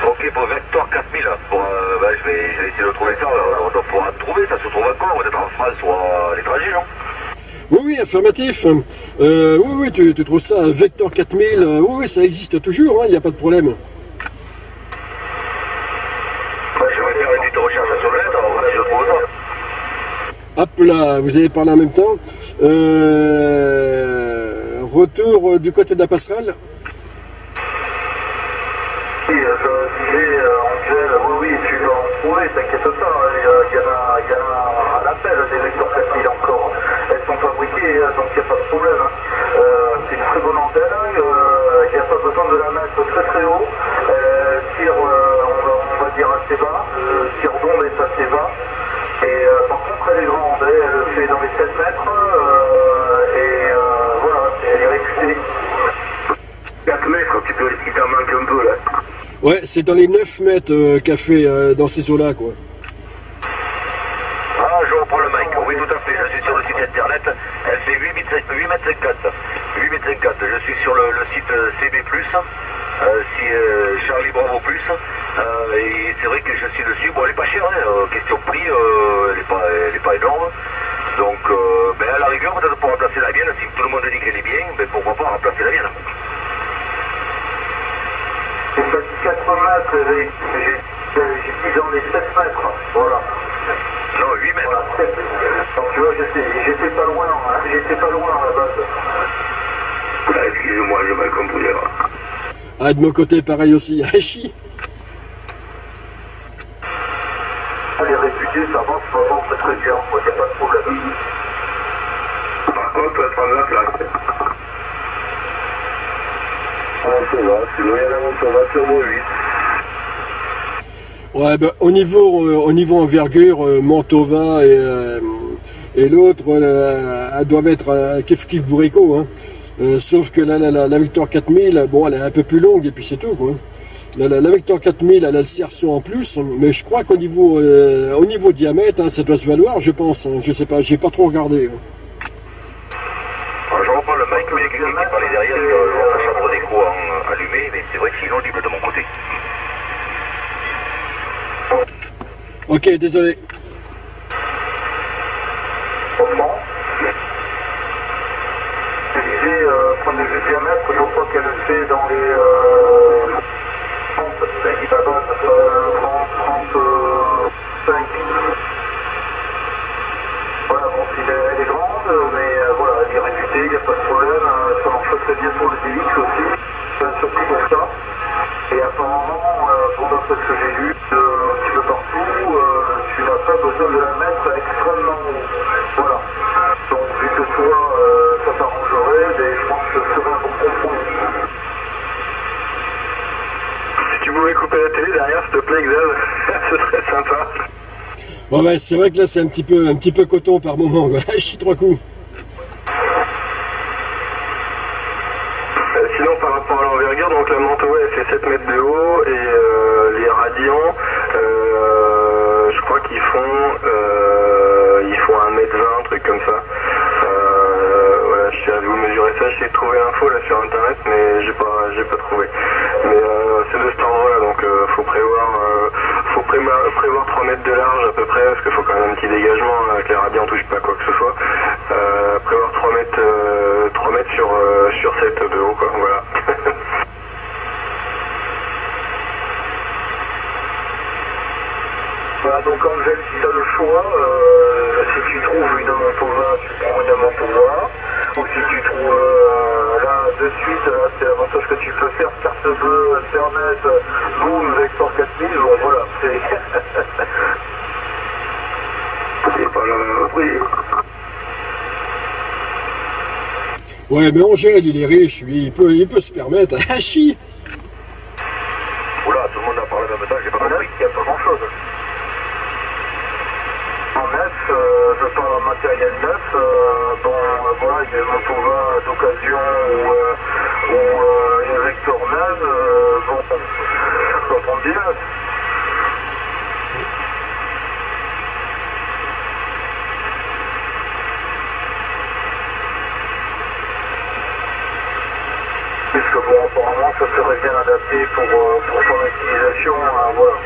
Ok, pour Vector 4000, bah, je vais essayer de trouver ça. On doit pouvoir trouver, ça se trouve encore, peut-être en France ou à l'étranger, non? Oui, affirmatif. Oui, tu trouves ça, Vector 4000, oui, ça existe toujours, il n'y a pas de problème. Bah, je vais faire une petite recherche sur le net, on va essayer de trouver ça. Hop là, vous avez parlé en même temps. Retour du côté de la passerelle. Oui, je disais, Angèle, oui, tu vas en trouver, t'inquiète pas, il y en a à l'appel des Vector 4000 encore. Elles sont fabriquées, donc il n'y a pas de problème. C'est une très bonne antenne, il n'y a pas besoin de la mettre très très haut. Tire, on va dire assez bas, tire d'onde est assez bas. Et par contre, elle est grande, elle fait dans les 7 mètres, et voilà, elle est récusée. 4 mètres, tu peux, il t'en manque un peu là. Ouais, c'est dans les 9 mètres qu'a fait dans ces eaux-là, quoi. Ah, je reprends le mic, oui, tout à fait, je suis sur le site internet, elle fait 8 mètres 54, je suis sur le site CB+, Charlie Bravo+, et c'est vrai que je suis dessus. Bon, elle est pas chère, hein, question prix, elle est pas énorme. Donc, ben, à la rigueur, peut-être pour remplacer la mienne, si tout le monde dit qu'elle est bien, ben, pourquoi pas remplacer la mienne. J'ai pas dit 4 mètres, j'ai dit dans les 7 mètres, voilà. Non, 8 mètres. Voilà, 7 mètres. Donc, tu vois, j'étais pas loin, hein, à la base. Ah, excusez-moi, j'ai mal compris. Hein. Ah, de mon côté, pareil aussi, Hachi. Les réfugiés, ça avance vraiment très très bien, il n'y a pas de problème. Par contre, tu vas prendre la plaque. Mantova, sinon il y a la Mantova sur mon 8. Ouais, ben, au niveau envergure, Mantova et l'autre, elles doivent être kiff-kiff bourricot. Hein. Sauf que là, la Vector 4000, bon, elle est un peu plus longue et puis c'est tout, quoi. La Vector 4000, elle a le cerceau en plus, mais je crois qu'au niveau diamètre, hein, ça doit se valoir, je pense. Hein, je sais pas, j'ai pas trop regardé. Hein. Alors, je reprends le mic, mais il y a quelqu'un qui parlait derrière la chambre d'écho allumée, mais c'est vrai que c'est inaudible de mon côté. Ok, désolé. Point de vue diamètre, je crois qu'elle le fait dans les... 35. Voilà, bon, elle est grande, mais voilà, elle est réputée, il n'y a pas de problème, ça marche très bien pour le DX aussi, surtout pour ça. Et apparemment, pour ce que j'ai lu, tu veux partout, tu n'as pas besoin de la mettre extrêmement haut. Voilà. Donc, vu que toi, ça t'arrangerait, je pense que ce sera un bon compromis. Tu pourrais couper la télé derrière, s'il te plaît, Xav. Ce serait sympa. Bon, ouais, c'est vrai que là, c'est un petit peu coton par moment. Je chie trois coups. Sinon, par rapport à l'envergure, donc la Mantova, elle fait 7 mètres de haut. Et les Radians, je crois qu'ils font, 1 mètre 20, un truc comme ça. Voilà, je sais à vous mesurer ça. J'ai trouvé l'info là sur Internet, mais j'ai pas trouvé. Mais c'est de cet endroit là, donc faut prévoir 3 mètres de large à peu près, parce qu'il faut quand même un petit dégagement, avec les radians on touche pas quoi que ce soit. Prévoir 3 mètres sur 7 de haut, quoi, voilà. Voilà, donc Angèle, si tu as le choix, si tu trouves une Mantova, tu prends une Mantova, ou si tu trouves là de suite, c'est l'avantage que tu peux faire, carte bleue, internet, boom, Vector 4000, bon voilà, c'est... c'est pas le prix. Ouais, mais Angèle, il est riche, lui, il peut se permettre, hachi. Oula, tout le monde a parlé d'un message, j'ai pas compris, il n'y a pas grand-chose. Je parle en matériel neuf, bon voilà, il y a une Mantova d'occasion ou une Vector 9, bon, on va prendre du neuf. Puisque bon, apparemment, ça serait bien adapté pour son utilisation, voilà.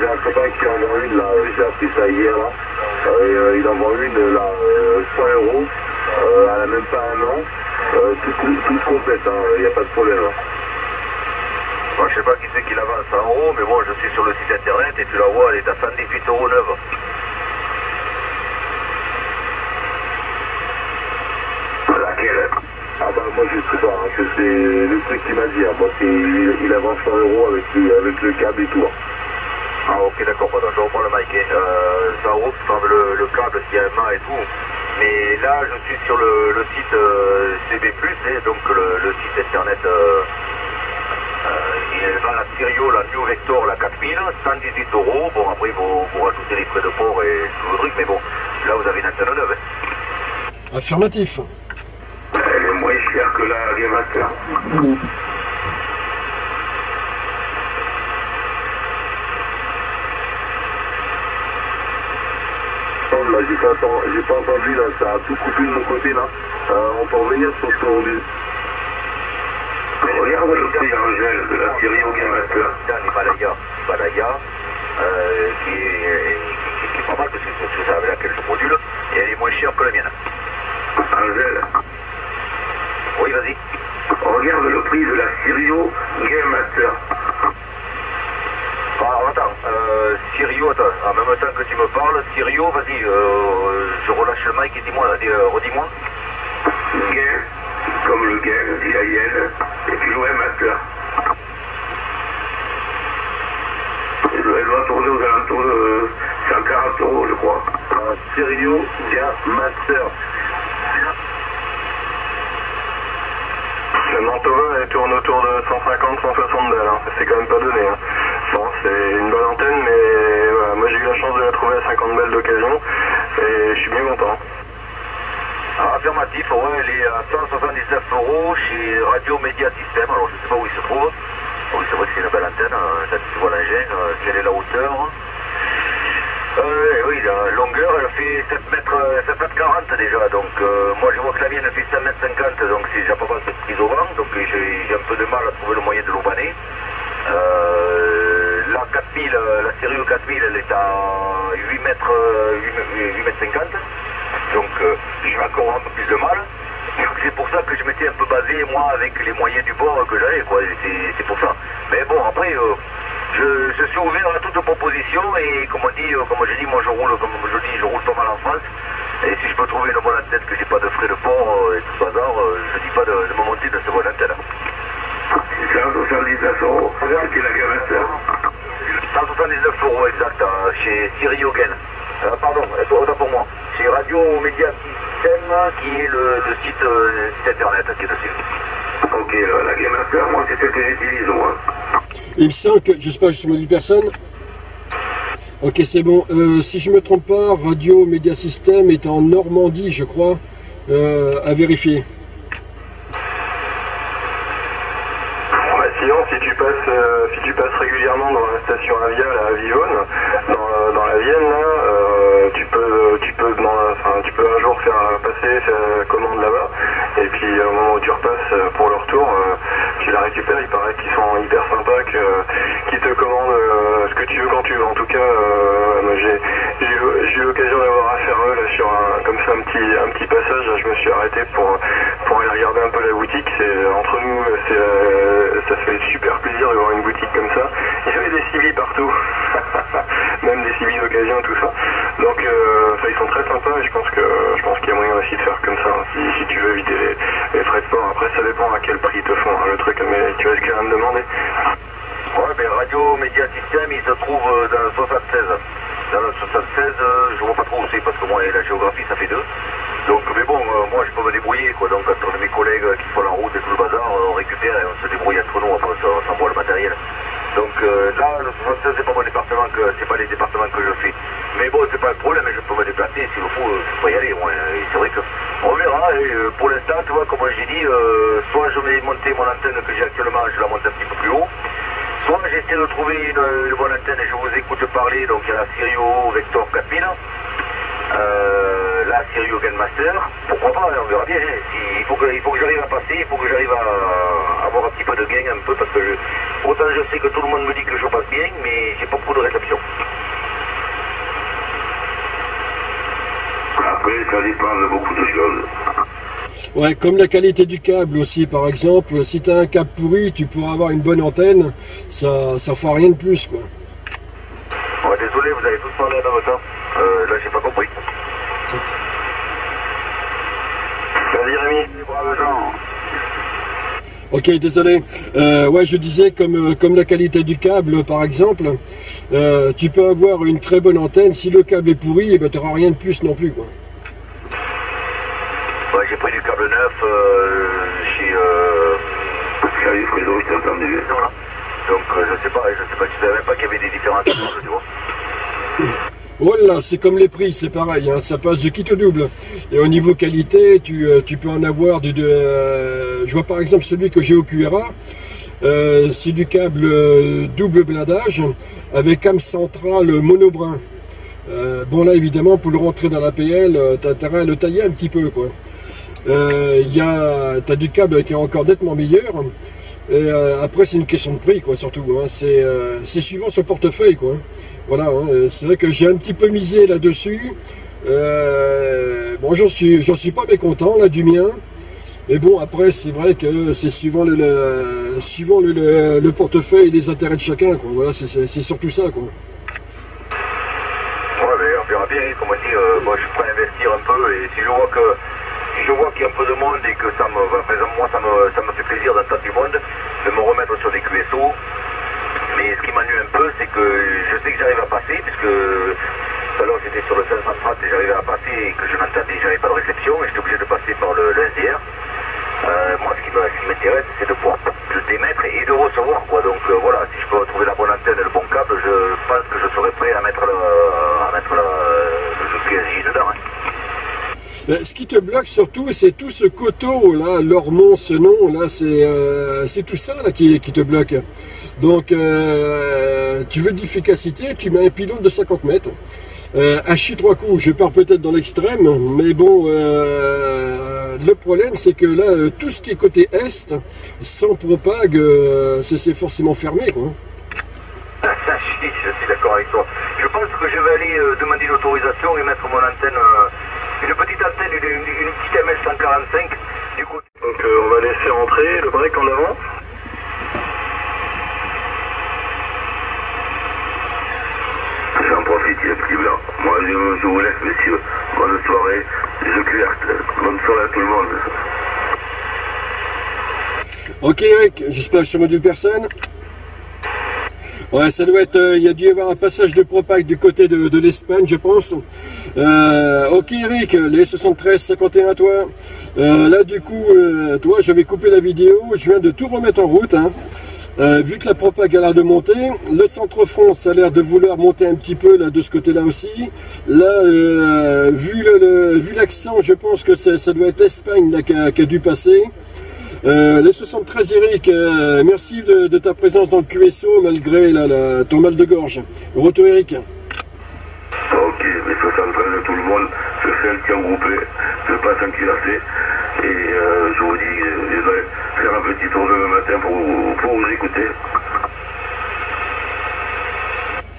J'ai un copain qui en vend une là, j'ai appris ça hier là, il en vend une là, 100 €, elle a même pas un an, toute complète, il n'y a pas de problème. Hein. Bon, je sais pas qui c'est qui la vend à 100 euros, mais moi je suis sur le site internet et tu la vois, elle est à 118,9 €. Laquelle? Ah bah moi je sais pas, que c'est le truc qui m'a dit, hein. Moi c'est il a vendu 100 € avec le câble et tout. Hein. Ah ok d'accord, pardon, je reprends le mic. 100 €, tu parles le câble, s'il y a un main et tout. Mais là je suis sur le site CB+, donc le site internet il vend la Sirio, la New Vector, la 4000, 118 €. Bon après vous rajoutez les frais de port et tout le truc, mais bon, là vous avez une antenne neuve. Hein. Affirmatif. Elle est moins chère que la Game Master. Mmh. Là, j'ai pas entendu, là, ça a tout coupé de mon côté, là. On peut revenir sur ce qu'on dit. Regarde le prix, Angèle, de la Syrie au Game Master. L'Himalaya, qui est pas mal, parce que c'est ça avec laquelle je module, et elle est moins chère que la mienne. Angèle. Oui, vas-y. Regarde le prix de la Sirio Game Master. Ah, attends, Sirio, attends, en même temps que tu me parles, Sirio, vas-y, je relâche le mic et dis-moi, redis-moi. Game, comme le game, dit la hyène, et puis l'OM Master. Elle doit tourner aux alentours de 140 €, je crois. Sirio Game Master. La Mantova, elle tourne autour de 150-160 balles, hein. C'est quand même pas donné. Hein. Bon, c'est une bonne antenne, mais voilà, moi j'ai eu la chance de la trouver à 50 balles d'occasion, et je suis bien content. Affirmatif, ouais, elle est à 179 € chez Radio Media System, alors je sais pas où il se trouve. Oui, c'est vrai que c'est une belle antenne, là tu vois la gêne, quelle est la hauteur. Oui, la longueur, elle fait 7,40 m déjà, donc moi je vois que la mienne fait 7,50 m, donc c'est déjà pas mal de prise au vent, donc j'ai un peu de mal à trouver le moyen de l'oubaner. La 4000, la série 4000, elle est à 8,50 m, donc j'ai encore un peu plus de mal. C'est pour ça que je m'étais un peu basé, moi, avec les moyens du bord que j'avais, quoi, c'est pour ça. Mais bon, après... Je suis ouvert à toute proposition et comme on dit, comme je dis, moi je roule, comme je dis, je roule pas mal en France. Et si je peux trouver une bonne antenne que j'ai pas de frais de port et tout bazar, je dis pas de me monter de cette bonne antenne. 179 €, c'était la Game Master. 179 € exact, chez Thierry Hogan. Pardon, autant pour moi. Chez Radio Media System qui est le site internet qui est dessus. Ok, la Game Master, moi c'est ce que j'utilise moi. Et c'est un que, je sais pas, je me dis personne. Ok, c'est bon. Si je me trompe pas, Radio Media System est en Normandie, je crois. À vérifier. Ouais, sinon, si tu passes régulièrement dans la station Avia, là, à Vivone, dans la Vienne, là, tu peux un jour faire passer sa commande là-bas. Et puis au moment où tu repasses pour le retour, tu la récupères, il paraît qu'ils sont hyper sympas, qu'ils te commandent ce que tu veux quand tu veux. En tout cas, j'ai eu l'occasion d'avoir affaire à eux là, sur un petit passage, là, je me suis arrêté pour aller regarder un peu la boutique. Entre nous, ça fait super plaisir de voir une boutique comme ça. Il y avait des Cibi partout, même des Cibi d'occasion, tout ça. Donc ils sont très sympas et je pense qu'il y a moyen aussi de faire comme ça, hein, si tu veux éviter les frais de port. Après ça dépend à quel prix ils te font, hein, le truc, mais tu vas quand même demander. Ouais, mais Radio Media System, il se trouve dans le 76. Dans le 76, je vois pas trop où c'est parce que moi la géographie ça fait deux. Donc mais bon, moi je peux me débrouiller quoi, donc entre mes collègues qui font la route et tout le bazar, on récupère et on se débrouille entre nous, après on s'envoie le matériel. Donc là, le 76 c'est pas mon département, c'est pas les départements que je fais. Mais bon, c'est pas un problème, je peux me déplacer, s'il le faut, je peux y aller. Ouais. C'est vrai qu'on verra, et pour l'instant, tu vois, comme j'ai dit, soit je vais monter mon antenne que j'ai actuellement, je la monte un petit peu plus haut, soit j'essaie de trouver une bonne antenne, et je vous écoute parler, donc il y a la Sirio Vector 4000, la Sirio Game Master, pourquoi pas, on verra bien, hein. Il faut que j'arrive à passer, il faut que j'arrive à avoir un petit peu de gain, un peu, parce que autant je sais que tout le monde me dit que je passe bien, mais j'ai pas beaucoup de réception. Après, ça dépend de beaucoup de choses. Ouais, comme la qualité du câble aussi, par exemple, si tu as un câble pourri, tu pourras avoir une bonne antenne, ça fera rien de plus, quoi. Ouais, désolé, vous avez tous parlé à la hauteur. Là, j'ai pas compris. Salut Rémy, bravo Jean. Ok, désolé. Ouais, je disais, comme la qualité du câble, par exemple, tu peux avoir une très bonne antenne. Si le câble est pourri, eh ben, tu n'auras rien de plus non plus, quoi. Ouais, j'ai pris du câble neuf chez Cibiste, je t'ai entendu. Voilà. Donc, je sais pas, tu savais même pas qu'il y avait des différences. Tu vois. Voilà, c'est comme les prix, c'est pareil, hein, ça passe du kit au double. Et au niveau qualité, tu peux en avoir du... je vois par exemple celui que j'ai au QRA, c'est du câble double blindage avec âme centrale monobrin. Bon là évidemment, pour le rentrer dans l'APL, tu as intérêt à le tailler un petit peu, quoi. Tu as du câble qui est encore nettement meilleur. Et après c'est une question de prix, quoi, surtout, hein. C'est suivant son portefeuille, quoi. Voilà, hein, c'est vrai que j'ai un petit peu misé là-dessus. Bon, j'en suis pas mécontent là du mien. Mais bon, après, c'est vrai que c'est suivant le portefeuille et les intérêts de chacun, quoi. Voilà, c'est surtout ça, quoi. Ouais, mais on verra bien, comme on dit, moi je prends investir un peu, et si je vois que qu'il y a un peu de monde et que ça me va, par exemple, moi ça me fait plaisir d'entendre du monde, de me remettre sur des QSO. Mais ce qui m'ennuie un peu, c'est que je sais que j'arrive à passer, puisque tout à l'heure j'étais sur le Centre France et j'arrivais à passer et que je n'entendais, j'avais pas de réception et j'étais obligé de passer par le SDR. Moi, ce qui m'intéresse, c'est de pouvoir le démettre et de recevoir, quoi. Donc voilà, si je peux retrouver la bonne antenne et le bon câble, je pense que je serai prêt à mettre le QSJ dedans, hein. Ben, ce qui te bloque surtout, c'est tout ce coteau, là, Lormont, ce nom, là, c'est tout ça là, qui te bloque. Donc, tu veux de l'efficacité, tu mets un pylône de 50 mètres. À chier trois coups, je pars peut-être dans l'extrême, mais bon, le problème, c'est que là, tout ce qui est côté est, sans propague, c'est forcément fermé, quoi. Ah, je suis d'accord avec toi. Je pense que je vais aller demander l'autorisation et mettre mon antenne, une petite antenne, une petite ML145, du coup. Donc, on va laisser rentrer le break en avant. J'en profite, il est petit blanc. Moi, je vous laisse, messieurs. Bonne soirée. Je cuire. Bonne soirée à tout le monde. Ok, Eric. J'espère que je ne me dis personne. Ouais, ça doit être... il y a dû y avoir un passage de propague du côté de l'Espagne, je pense. Ok, Eric. Les 73, 51, toi. Là, du coup, toi, je vais couper la vidéo. Je viens de tout remettre en route, hein. Vu que la propague a l'air de monter, le Centre France a l'air de vouloir monter un petit peu là, de ce côté-là aussi. Là, vu l'accent, je pense que ça doit être l'Espagne qui a dû passer. Les 73, Eric, merci de ta présence dans le QSO malgré ton mal de gorge. Retour, Eric. Ok, les 73 de tout le monde, je fais un petit engroupé, je passe un QRC et je vous dis, désolé, faire un petit tour demain matin pour vous écouter.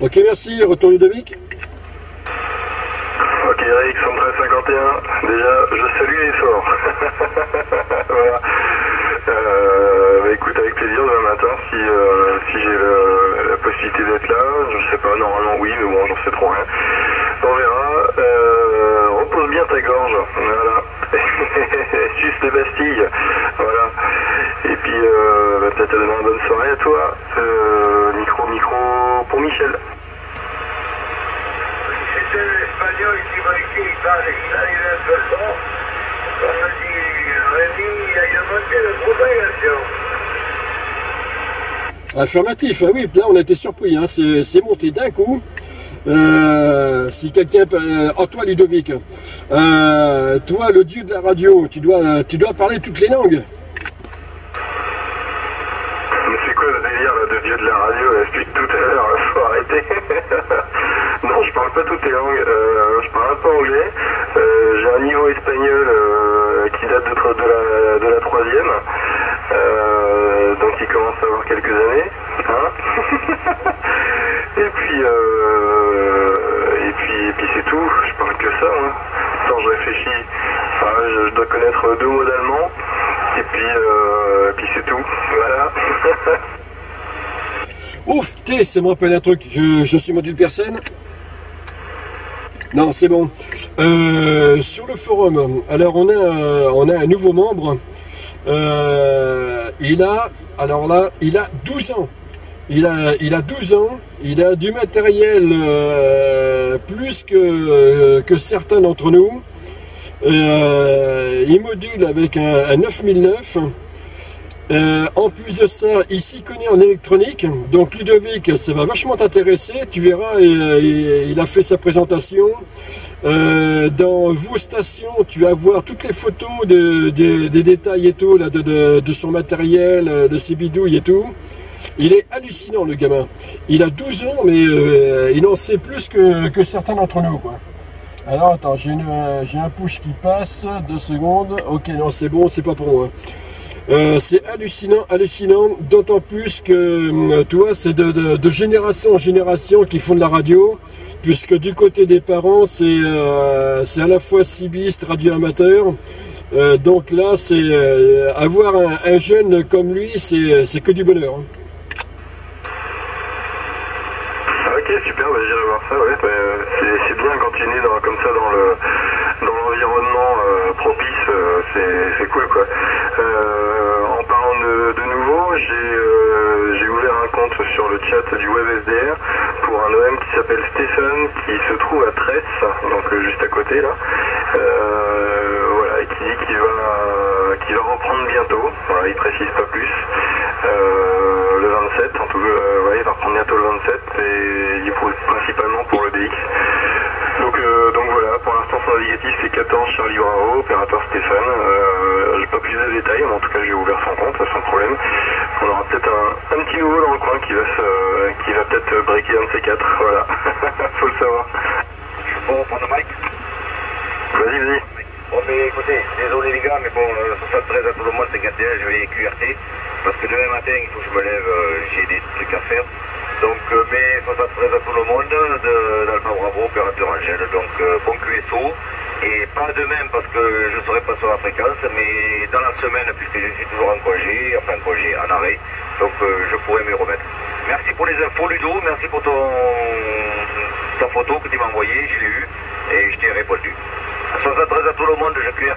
Ok, merci, retour Ludovic. Ok, Eric, 11351, déjà, je salue l'effort. Voilà. Bah, écoute, avec plaisir demain matin, si j'ai la possibilité d'être là, je sais pas, normalement oui, mais bon, j'en sais trop rien. On verra. Repose bien ta gorge, voilà. Juste des bastilles, voilà. Et puis, peut-être à demain, bonne soirée à toi. Micro pour Michel. C'est l'espagnol qui m'a écrit, il arrive un peu fort. On me dit, Rémy, il a demandé la propagation. Affirmatif, ah oui, là on a été surpris, hein. C'est monté d'un coup. Si quelqu'un... toi, Ludovic, toi, le dieu de la radio, tu dois parler toutes les langues. Mais c'est quoi le délire, là, de dieu de la radio? Explique tout à l'heure, il faut arrêter. Non, je parle pas toutes les langues. Je parle un peu anglais. J'ai un niveau espagnol qui date de la troisième. Donc, il commence à avoir quelques années. Hein. Et puis c'est tout, je parle que ça, hein. Quand je réfléchis, enfin, je dois connaître deux mots d'allemand, et puis c'est tout, voilà. Ouf, ça me rappelle un truc, je suis module personne. Non, c'est bon. Sur le forum, alors on a un nouveau membre. Il a 12 ans. Il a 12 ans. Il a du matériel plus que certains d'entre nous. Il module avec un 9009. En plus de ça, il s'y connaît en électronique, donc Ludovic, ça va vachement t'intéresser, tu verras, il a fait sa présentation. Dans vos stations, tu vas voir toutes les photos des détails et tout, là, de son matériel, de ses bidouilles et tout. Il est hallucinant le gamin, il a 12 ans mais il en sait plus que certains d'entre nous, quoi. Alors attends, j'ai un push qui passe, 2 secondes, ok non c'est bon, c'est pas pour moi. C'est hallucinant, d'autant plus que, tu vois, c'est de génération en génération qui font de la radio, puisque du côté des parents, c'est à la fois Cibiste, radio amateur, donc là, c'est avoir un jeune comme lui, c'est que du bonheur. Ok, super, bah, j'irai voir ça, ouais, c'est bien quand tu es né comme ça dans l'environnement propice, c'est cool, quoi. J'ai ouvert un compte sur le chat du WebSDR pour un OM qui s'appelle Stéphane, qui se trouve à Tresse, donc juste à côté là, voilà, et qui dit qu'il va reprendre bientôt, voilà, il précise pas plus, le 27, en tout cas, ouais, il va reprendre bientôt le 27, et il pose principalement pour le DX. Donc voilà, pour l'instant son indicatif c'est 14 Charlie Bravo, opérateur Stéphane. J'ai pas plus de détails, mais en tout cas j'ai ouvert son compte, sans problème. On aura peut-être un petit nouveau dans le coin qui va peut-être breaker un de ces quatre, voilà. Faut le savoir. Je suis bon pour le mic. Vas-y. Bon mais écoutez, désolé les gars, mais bon, 73 à tout le monde, 51, je vais les QRT, parce que demain matin il faut que je me lève, j'ai des trucs à faire. Donc, mais 73 à tout le monde, d'Alpha Bravo, opérateur Angèle, donc bon QSO, et pas demain parce que je ne serai pas sur la fréquence, mais dans la semaine, puisque je suis toujours en congé, en arrêt, donc je pourrai m'y remettre. Merci pour les infos Ludo, merci pour ta photo que tu m'as envoyée, je l'ai eue, et je t'ai répondu. 73 à tout le monde, je cuire.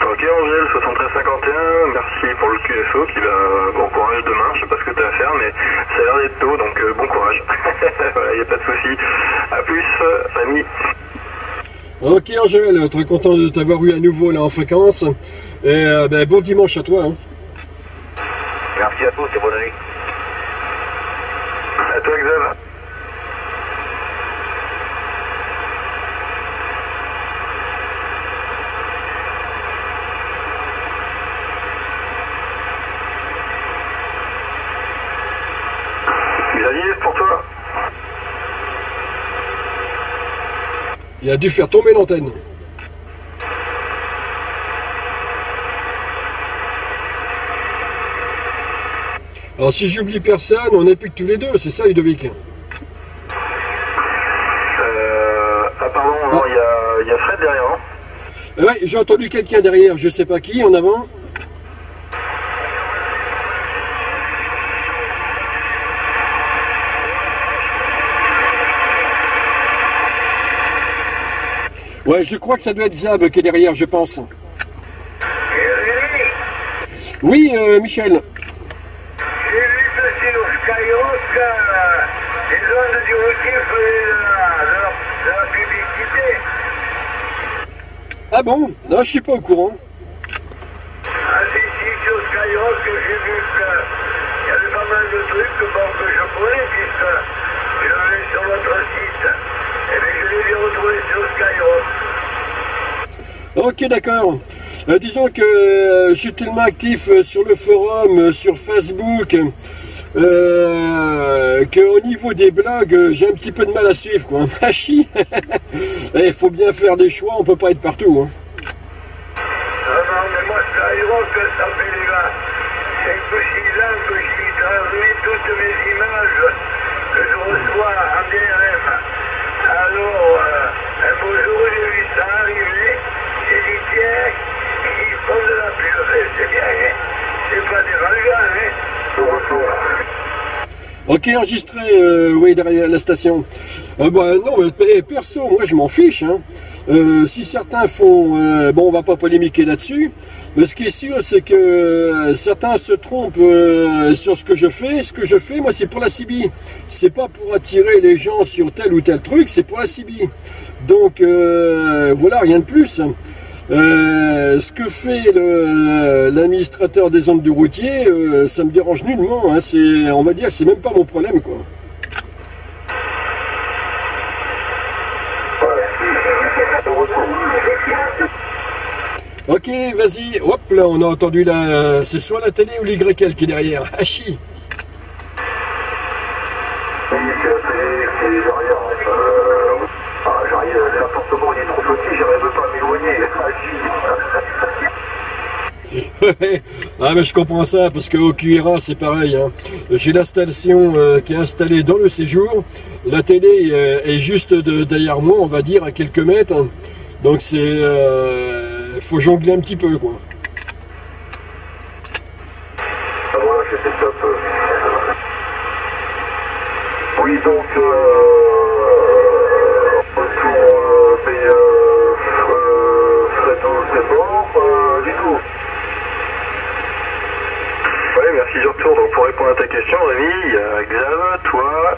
Ok Angèle, 7351, merci pour le QSO qui va bon courage demain, je sais pas ce que tu as à faire mais ça a l'air d'être tôt donc bon courage. Voilà, y a pas de souci. A plus, famille. Ok Angèle, très content de t'avoir eu à nouveau là en fréquence. Et bon dimanche à toi. Hein. Merci à tous et bonne année. À toi Xav. Il a dû faire tomber l'antenne. Alors si j'oublie personne, on n'est plus que tous les deux, c'est ça Ludovic? Pardon, non, il y a Fred derrière. Hein ouais, j'ai entendu quelqu'un derrière, je sais pas qui, en avant. Ouais, je crois que ça doit être Zab qui est derrière, je pense. Oui, Michel. J'ai vu passer nos Skyrock, les ondes du routier faisaient de la publicité. Ah bon? Non, je suis pas au courant. Ah si, sur Skyrock, j'ai vu qu'il y avait pas mal de trucs que je connais, puisque je l'avais sur votre site. Eh bien, je les ai retrouvés sur Skyrock. Ok d'accord, disons que je suis tellement actif sur le forum, sur Facebook, qu'au niveau des blogs, j'ai un petit peu de mal à suivre quoi, ah chi. Il faut bien faire des choix, on peut pas être partout. Hein. Ah non mais moi Skyrock ça fait les gars, c'est aussi là que j'y transmets toutes mes images que je reçois en DRM. Alors, un beau jour j'ai vu ça arriver. Ok, enregistré, oui, derrière la station. Non, perso, moi je m'en fiche. Hein. Si certains font... bon, on va pas polémiquer là-dessus. Mais ce qui est sûr, c'est que certains se trompent sur ce que je fais. Ce que je fais, moi, c'est pour la Cibi. C'est pas pour attirer les gens sur tel ou tel truc, c'est pour la Cibi. Donc, voilà, rien de plus. Ce que fait l'administrateur des zones du routier, ça me dérange nullement. Hein, on va dire, c'est même pas mon problème, quoi. Ok, vas-y, hop là, on a entendu la... C'est soit la télé ou l'YL qui est derrière. Hachi. Oui, c'est la télé qui est derrière. J'arrive, l'appartement il est trop petit, j'arrive pas à m'éloigner. Hachi. Ah mais je comprends ça, parce qu'au QRA c'est pareil. Hein. J'ai la station qui est installée dans le séjour. La télé est juste derrière moi, on va dire, à quelques mètres. Hein. Donc c'est... faut jongler un petit peu, quoi. Voilà, c'était top. Oui, donc, retour, mais, Fredo, c'est bon, du coup. Oui, merci, je retourne. Donc, pour répondre à ta question, Rémi, il y a Xav, toi,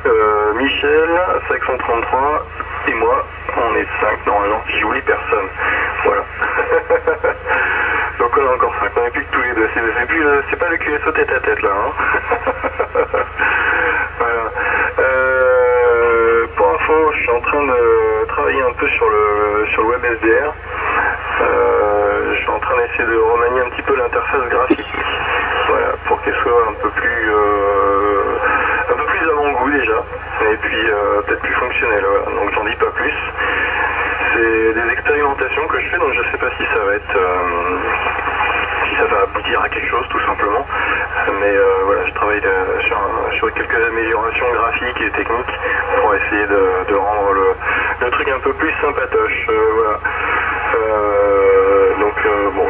Michel, 533, et moi, on est 5 normalement, j'oublie personne. Voilà. Donc on a encore 5, on n'est plus que tous les deux. C'est pas le QSO tête à tête là. Hein. Voilà. Pour info, je suis en train de travailler un peu sur le WebSDR. Je suis en train d'essayer de remanier un petit peu l'interface graphique. Voilà, pour qu'elle soit un peu plus avant-goût déjà. Et puis peut-être plus fonctionnel, voilà. Donc j'en dis pas plus. C'est des expérimentations que je fais, donc je sais pas si ça va être si ça va aboutir à quelque chose tout simplement. Mais voilà, je travaille sur quelques améliorations graphiques et techniques pour essayer de rendre le truc un peu plus sympatoche. Voilà. Donc bon,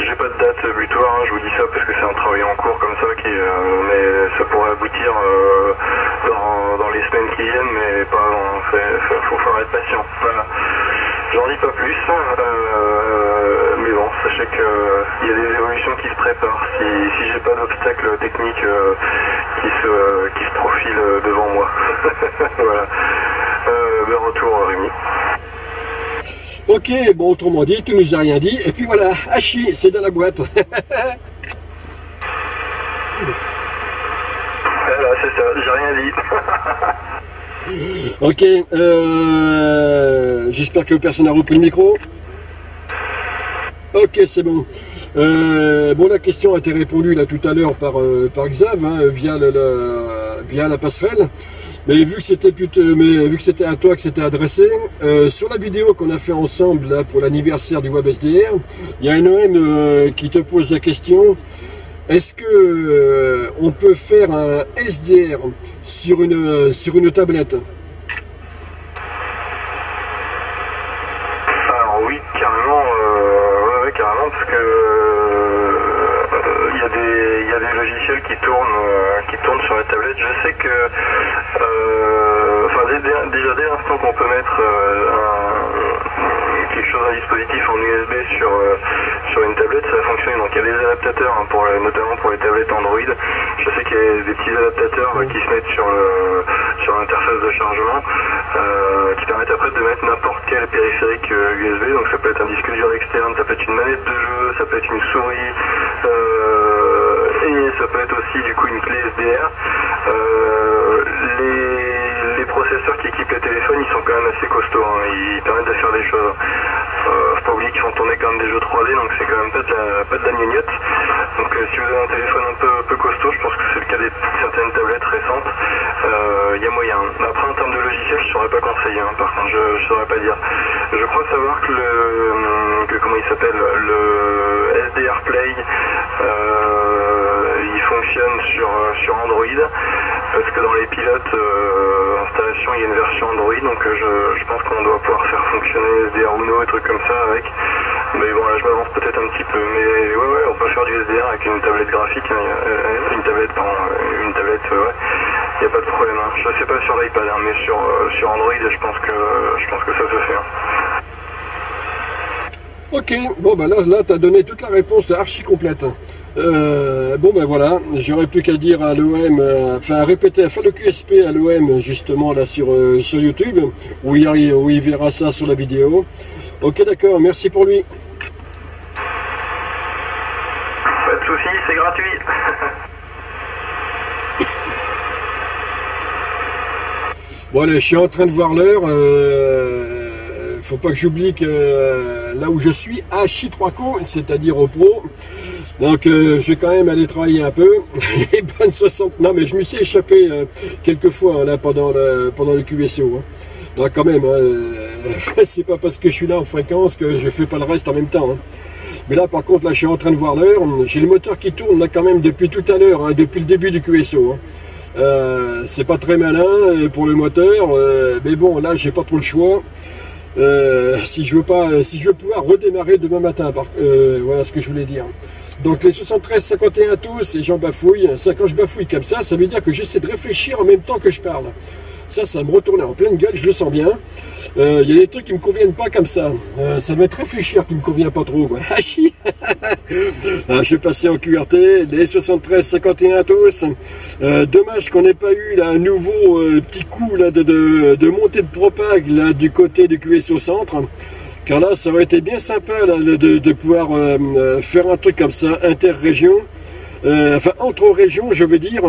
j'ai pas de date butoir, hein, je vous dis ça parce que c'est un travail en cours comme ça mais ça pourrait aboutir dans les semaines qui viennent, mais pas avant. Faut être patient. Voilà. J'en dis pas plus, mais bon, sachez que il y a des évolutions qui se préparent. Si j'ai pas d'obstacle technique qui se profile devant moi. Voilà. Ben retour Rémi. Ok, bon, autrement dit, tu nous as rien dit, et puis voilà, Hachi, c'est dans la boîte. Voilà, c'est ça, j'ai rien dit. Ok, j'espère que personne n'a repris le micro. Ok, c'est bon. Bon, la question a été répondue là tout à l'heure par Xav, hein, via la passerelle. Mais vu que c'était à toi que c'était adressé, sur la vidéo qu'on a fait ensemble là, pour l'anniversaire du WebSDR, il y a Noël qui te pose la question, est-ce que on peut faire un SDR sur une tablette? Alors oui, carrément, ouais, carrément, parce que il y a des logiciels qui tournent sur la tablette. Je sais que déjà dès l'instant qu'on peut mettre un dispositif en USB sur une tablette, ça va fonctionner. Donc il y a des adaptateurs, hein, notamment pour les tablettes Android. Je sais qu'il y a des petits adaptateurs qui se mettent sur l'interface de chargement qui permettent après de mettre n'importe quel périphérique USB. Donc ça peut être un disque dur externe, ça peut être une manette de jeu, ça peut être une souris, et ça peut être aussi du coup une clé SDR. Les processeurs qui équipent les téléphones, ils sont quand même assez costauds, hein. Ils permettent de faire des choses. Faut pas oublier qu'ils font tourner quand même des jeux 3D, donc c'est quand même pas de la gnognotte. Donc si vous avez un téléphone un peu costaud, je pense que c'est le cas de certaines tablettes récentes, il y a moyen. Après en termes de logiciel, je ne saurais pas conseiller, hein. Par contre je ne saurais pas dire. Je crois savoir que le SDR Play, il fonctionne sur Android. Parce que dans les pilotes installation, il y a une version Android, donc je pense qu'on doit pouvoir faire fonctionner SDR Uno et trucs comme ça avec. Mais bon, là je m'avance peut-être un petit peu, mais ouais, on peut faire faire du SDR avec une tablette graphique, une tablette, ouais. Il n'y a pas de problème. Hein. Je ne sais pas sur l'iPad, hein, mais sur Android, je pense que ça se fait. Hein. Ok, bon bah là t'as donné toute la réponse archi complète. Bon ben voilà, j'aurais plus qu'à dire à l'OM, à faire le QSP à l'OM justement là sur YouTube, où il verra ça sur la vidéo. Ok d'accord, merci pour lui. Pas de soucis, c'est gratuit. Bon allez, je suis en train de voir l'heure. Faut pas que j'oublie que là où je suis, à Chitraco, c'est-à-dire au Pro. Donc je vais quand même aller travailler un peu. Les bonnes 60. Non mais je me suis échappé quelques fois hein, là pendant le QSO. Hein. Donc quand même, c'est pas parce que je suis là en fréquence que je fais pas le reste en même temps. Hein. Mais là par contre là je suis en train de voir l'heure. J'ai le moteur qui tourne là quand même depuis tout à l'heure, hein, depuis le début du QSO. Hein. C'est pas très malin pour le moteur, mais bon là j'ai pas trop le choix. Si je veux pouvoir redémarrer demain matin, voilà ce que je voulais dire. Donc les 73, 51 tous, et j'en bafouille. Quand je bafouille comme ça veut dire que j'essaie de réfléchir en même temps que je parle. Ça me retourne en pleine gueule, je le sens bien. Il y a des trucs qui me conviennent pas comme ça. Ça doit être réfléchir qui me convient pas trop. Quoi. Je suis passé en QRT, les 73, 51 à tous. Dommage qu'on n'ait pas eu là, un nouveau petit coup là, de montée de propague là, du côté du QSO centre. Car là, ça aurait été bien sympa là, de pouvoir faire un truc comme ça, inter-région. Enfin, entre-régions, je veux dire.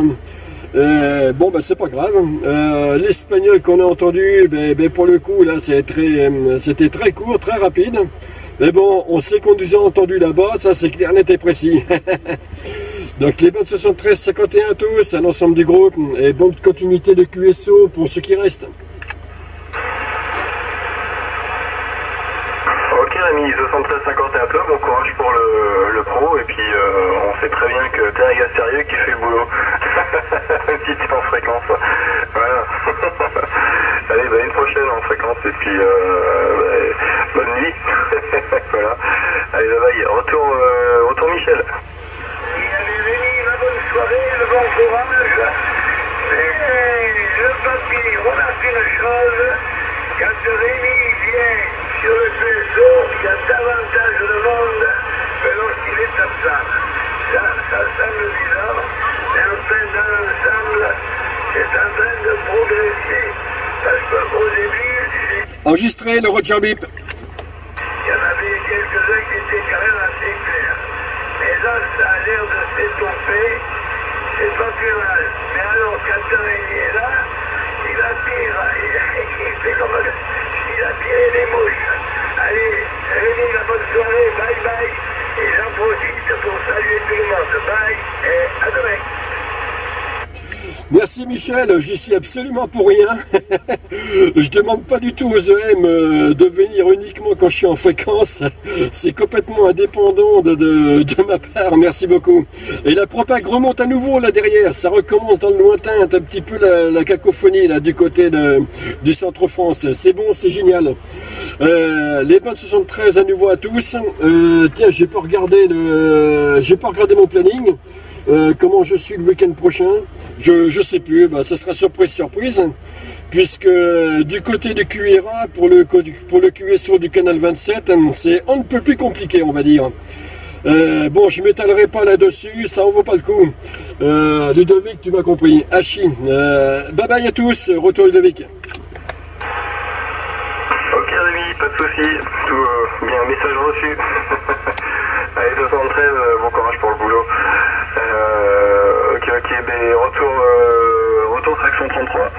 Bon ben c'est pas grave. L'espagnol qu'on a entendu, ben pour le coup là c'était très court, très rapide. Mais bon, on sait qu'on nous a entendu là-bas, ça c'est clair, net et précis. Donc les bonnes 73, 51 à tous, à l'ensemble du groupe, et bonne continuité de QSO pour ceux qui restent. Ok Rémy, 73, 51 à tous, bon courage pour le pro, et puis on sait très bien que t'es un gars sérieux qui fait le boulot. Si tu es en fréquence, voilà. Allez, bah, une prochaine en fréquence et puis bonne nuit. Voilà. Allez, bye bye. Retour Michel. Allez, Rémy, la bonne soirée, le bon courage. Et le papy, remarque une chose, quand Rémy vient sur le QSO, il y a davantage de monde que lorsqu'il est absent. Ça me dit là. Dans l'ensemble, c'est en train de progresser, parce qu'au début, enregistré le Roger Bip. Il y en avait quelques-uns qui étaient quand même assez clairs. Mais là, ça a l'air de s'étomper, c'est pas plus mal. Mais alors, quand il est là, il attire, il fait comme s'il attirait les mouches. Allez, Rémy, la bonne soirée, bye bye. Et j'en profite pour saluer tout le monde. Bye et à demain. Merci Michel, j'y suis absolument pour rien. Je demande pas du tout aux EM de venir uniquement quand je suis en fréquence. C'est complètement indépendant de ma part, merci beaucoup. Et la propague remonte à nouveau là derrière, ça recommence dans le lointain, un petit peu la cacophonie là du côté du Centre France. C'est bon, c'est génial. Les bonnes 73 à nouveau à tous. Tiens, j'ai pas regardé mon planning. Comment je suis le week-end prochain, je sais plus, bah, ça sera surprise, puisque du côté de QRA, pour le QSO du canal 27, c'est un peu plus compliqué, on va dire. Bon, je m'étalerai pas là-dessus, ça en vaut pas le coup. Ludovic, tu m'as compris, Hachi, bye bye à tous, retour Ludovic. Ok Rémy, pas de soucis, tout bien, message reçu. Allez, 73, bon courage pour le boulot. Ok, ben retour traction 33.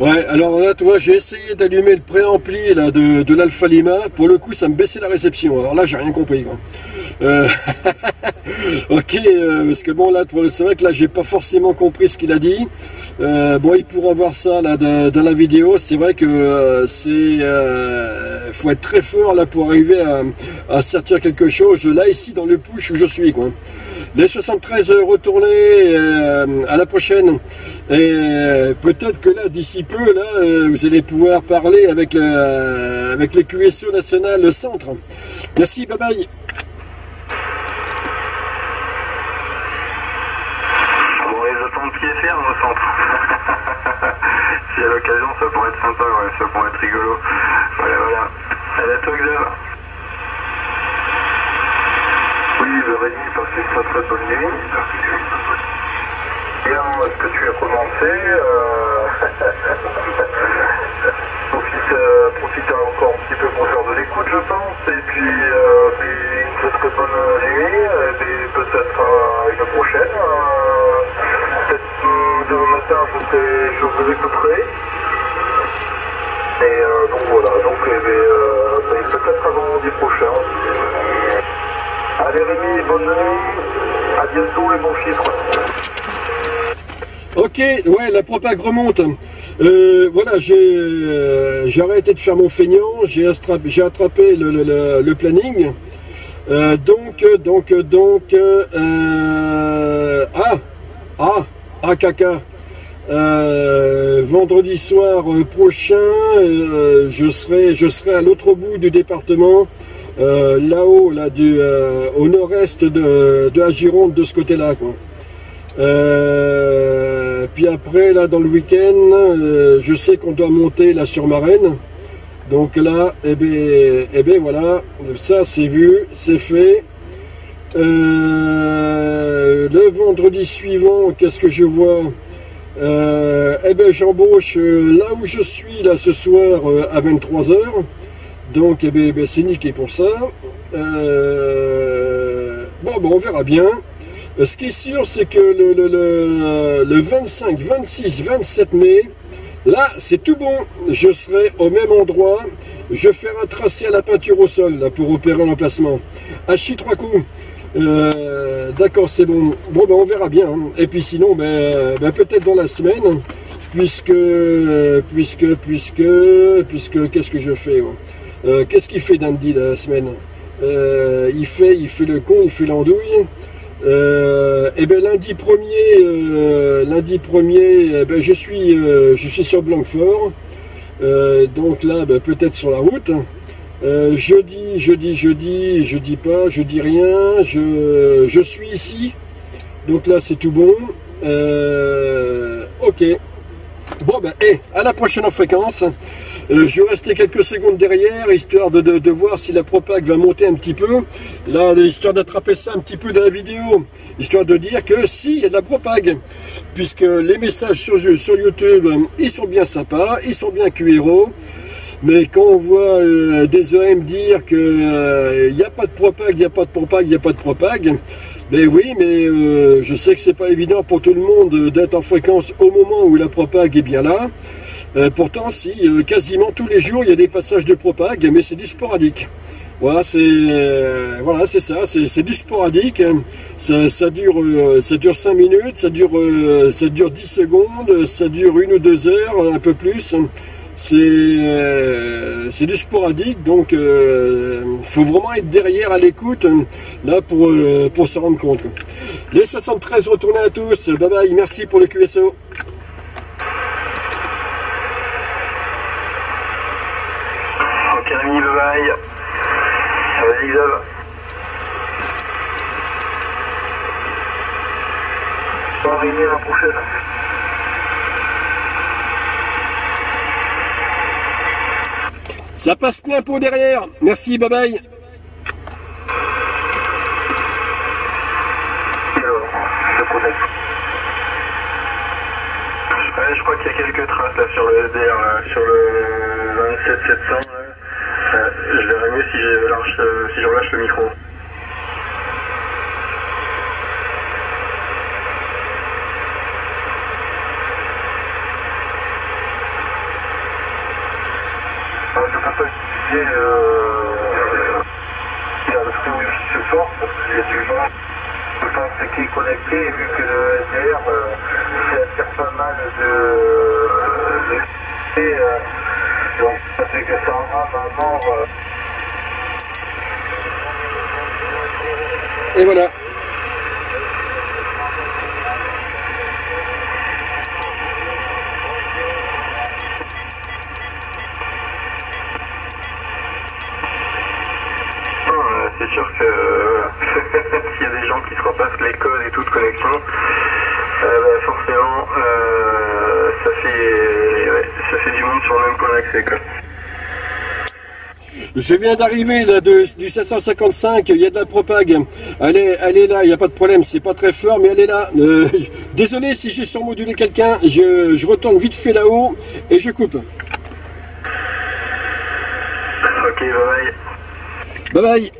Ouais, alors là, tu vois, j'ai essayé d'allumer le préampli là, de l'Alpha Lima. Pour le coup, ça me baissait la réception. Alors là, j'ai rien compris. Quoi. Ok, parce que bon, là, c'est vrai que là, j'ai pas forcément compris ce qu'il a dit. Bon, il pourra voir ça là, dans la vidéo. C'est vrai que faut être très fort là pour arriver à sortir quelque chose là, ici, dans le push où je suis, quoi. Les 73 retournés, à la prochaine. Et peut-être que là, d'ici peu, là, vous allez pouvoir parler avec les QSO nationales, le centre. Merci, bye bye. Bon, ils attendent ce qui est ferme au centre. Si à l'occasion, ça pourrait être sympa, ouais, ça pourrait être rigolo. Voilà, voilà. À la talk zone. Oui, le Rémy, parce que c'est pas très bonne nuit. Bien, est-ce que tu as commencé profite encore un petit peu pour faire de l'écoute, je pense, et puis une très très bonne nuit, et peut-être une prochaine, peut-être demain matin, je vous écouterai, et donc voilà, donc peut-être avant lundi prochain. Allez Rémy, bonne nuit, à bientôt les bons chiffres. Ok, ouais, la propague remonte. Voilà, j'ai arrêté de faire mon feignant, j'ai attrapé le planning. Vendredi soir prochain, je serai à l'autre bout du département, là-haut, là, au nord-est de la Gironde, de ce côté-là, quoi. Puis après là dans le week-end je sais qu'on doit monter là sur Marraine, donc là eh ben voilà, ça c'est vu, c'est fait. Le vendredi suivant, qu'est-ce que je vois? Eh ben j'embauche là où je suis là ce soir à 23h, donc eh ben, c'est niqué pour ça. Bon, on verra bien. Ce qui est sûr, c'est que le 25, 26, 27 mai, là, c'est tout bon. Je serai au même endroit. Je ferai un tracé à la peinture au sol là, pour opérer l'emplacement. Hachi 3 coups. D'accord, c'est bon. Bon, ben, on verra bien. Hein. Et puis sinon, ben, peut-être dans la semaine, puisque qu'est-ce que je fais, ouais. Qu'est-ce qu'il fait Dundee la semaine? Il fait le con, il fait l'andouille. Et ben lundi 1er, ben je suis sur Blanquefort, donc là ben, peut-être sur la route. Jeudi, je dis rien, je suis ici, donc là c'est tout bon. Ok. Bon ben à la prochaine en fréquence. Je vais rester quelques secondes derrière, histoire de voir si la propague va monter un petit peu. Là, histoire d'attraper ça un petit peu dans la vidéo, histoire de dire que si, il y a de la propague. Puisque les messages sur YouTube, ils sont bien sympas, ils sont bien QRO. Mais quand on voit des EM dire qu'il n'y a pas de propague, il n'y a pas de propague, il n'y a pas de propague. Mais oui, mais je sais que c'est pas évident pour tout le monde d'être en fréquence au moment où la propague est bien là. Pourtant, si, quasiment tous les jours, il y a des passages de propague, mais c'est du sporadique. Voilà, c'est ça, c'est du sporadique. Ça dure 5 minutes, ça dure 10 secondes, ça dure 1 ou 2 heures, un peu plus. C'est du sporadique, donc faut vraiment être derrière à l'écoute, là, pour s'en rendre compte. Les 73 retournés à tous, bye bye, merci pour le QSO. Bye bye. Allez, Xav. Bon, Rémy, à la prochaine. Ça passe plein pot derrière. Merci, bye bye. Alors, je protège. Ouais, je crois qu'il y a quelques traces là sur le SDR, là, sur le 27700. Je verrai mieux si je relâche le micro. Je ne peux pas utiliser le feu ce soir. suppose. Je pense que qui est connecté, et vu que le SDR s'attire pas mal de donc ça fait que ça en va maintenant. Et voilà. C'est sûr que s'il y a des gens qui se repassent les codes et toute connexion, forcément ça fait du monde sur le même point d'accès. Je viens d'arriver là du 755, il y a de la propague. Elle est là, il n'y a pas de problème, c'est pas très fort, mais elle est là. Désolé si j'ai surmodulé quelqu'un, je retourne vite fait là-haut et je coupe. Ok, bye bye. Bye bye.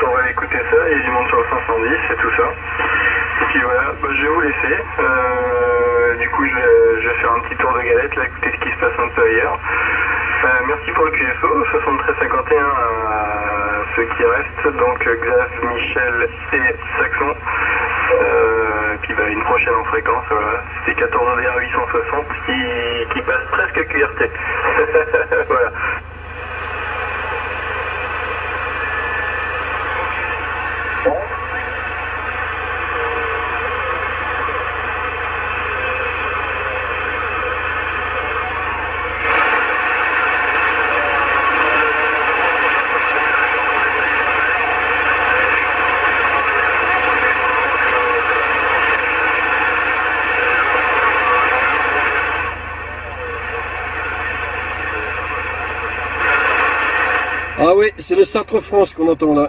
On va écouter ça, il y a du monde sur le 510 et tout ça. Et puis voilà, bah, je vais vous laisser. Du coup, je vais faire un petit tour de galette, là, écouter ce qui se passe un peu ailleurs. Merci pour le QSO, 7351 à ceux qui restent, donc Xav, Michel et Saxon. Puis bah, une prochaine en fréquence, voilà. C'était 14DR 860 qui passe presque à QRT. Voilà. Ah oui, c'est le Centre France qu'on entend là.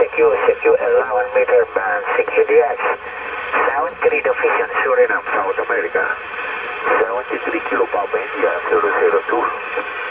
secure 11 meter band, CQDS, 73 deficient, Suriname, South America, 73 kilo pop India, 002.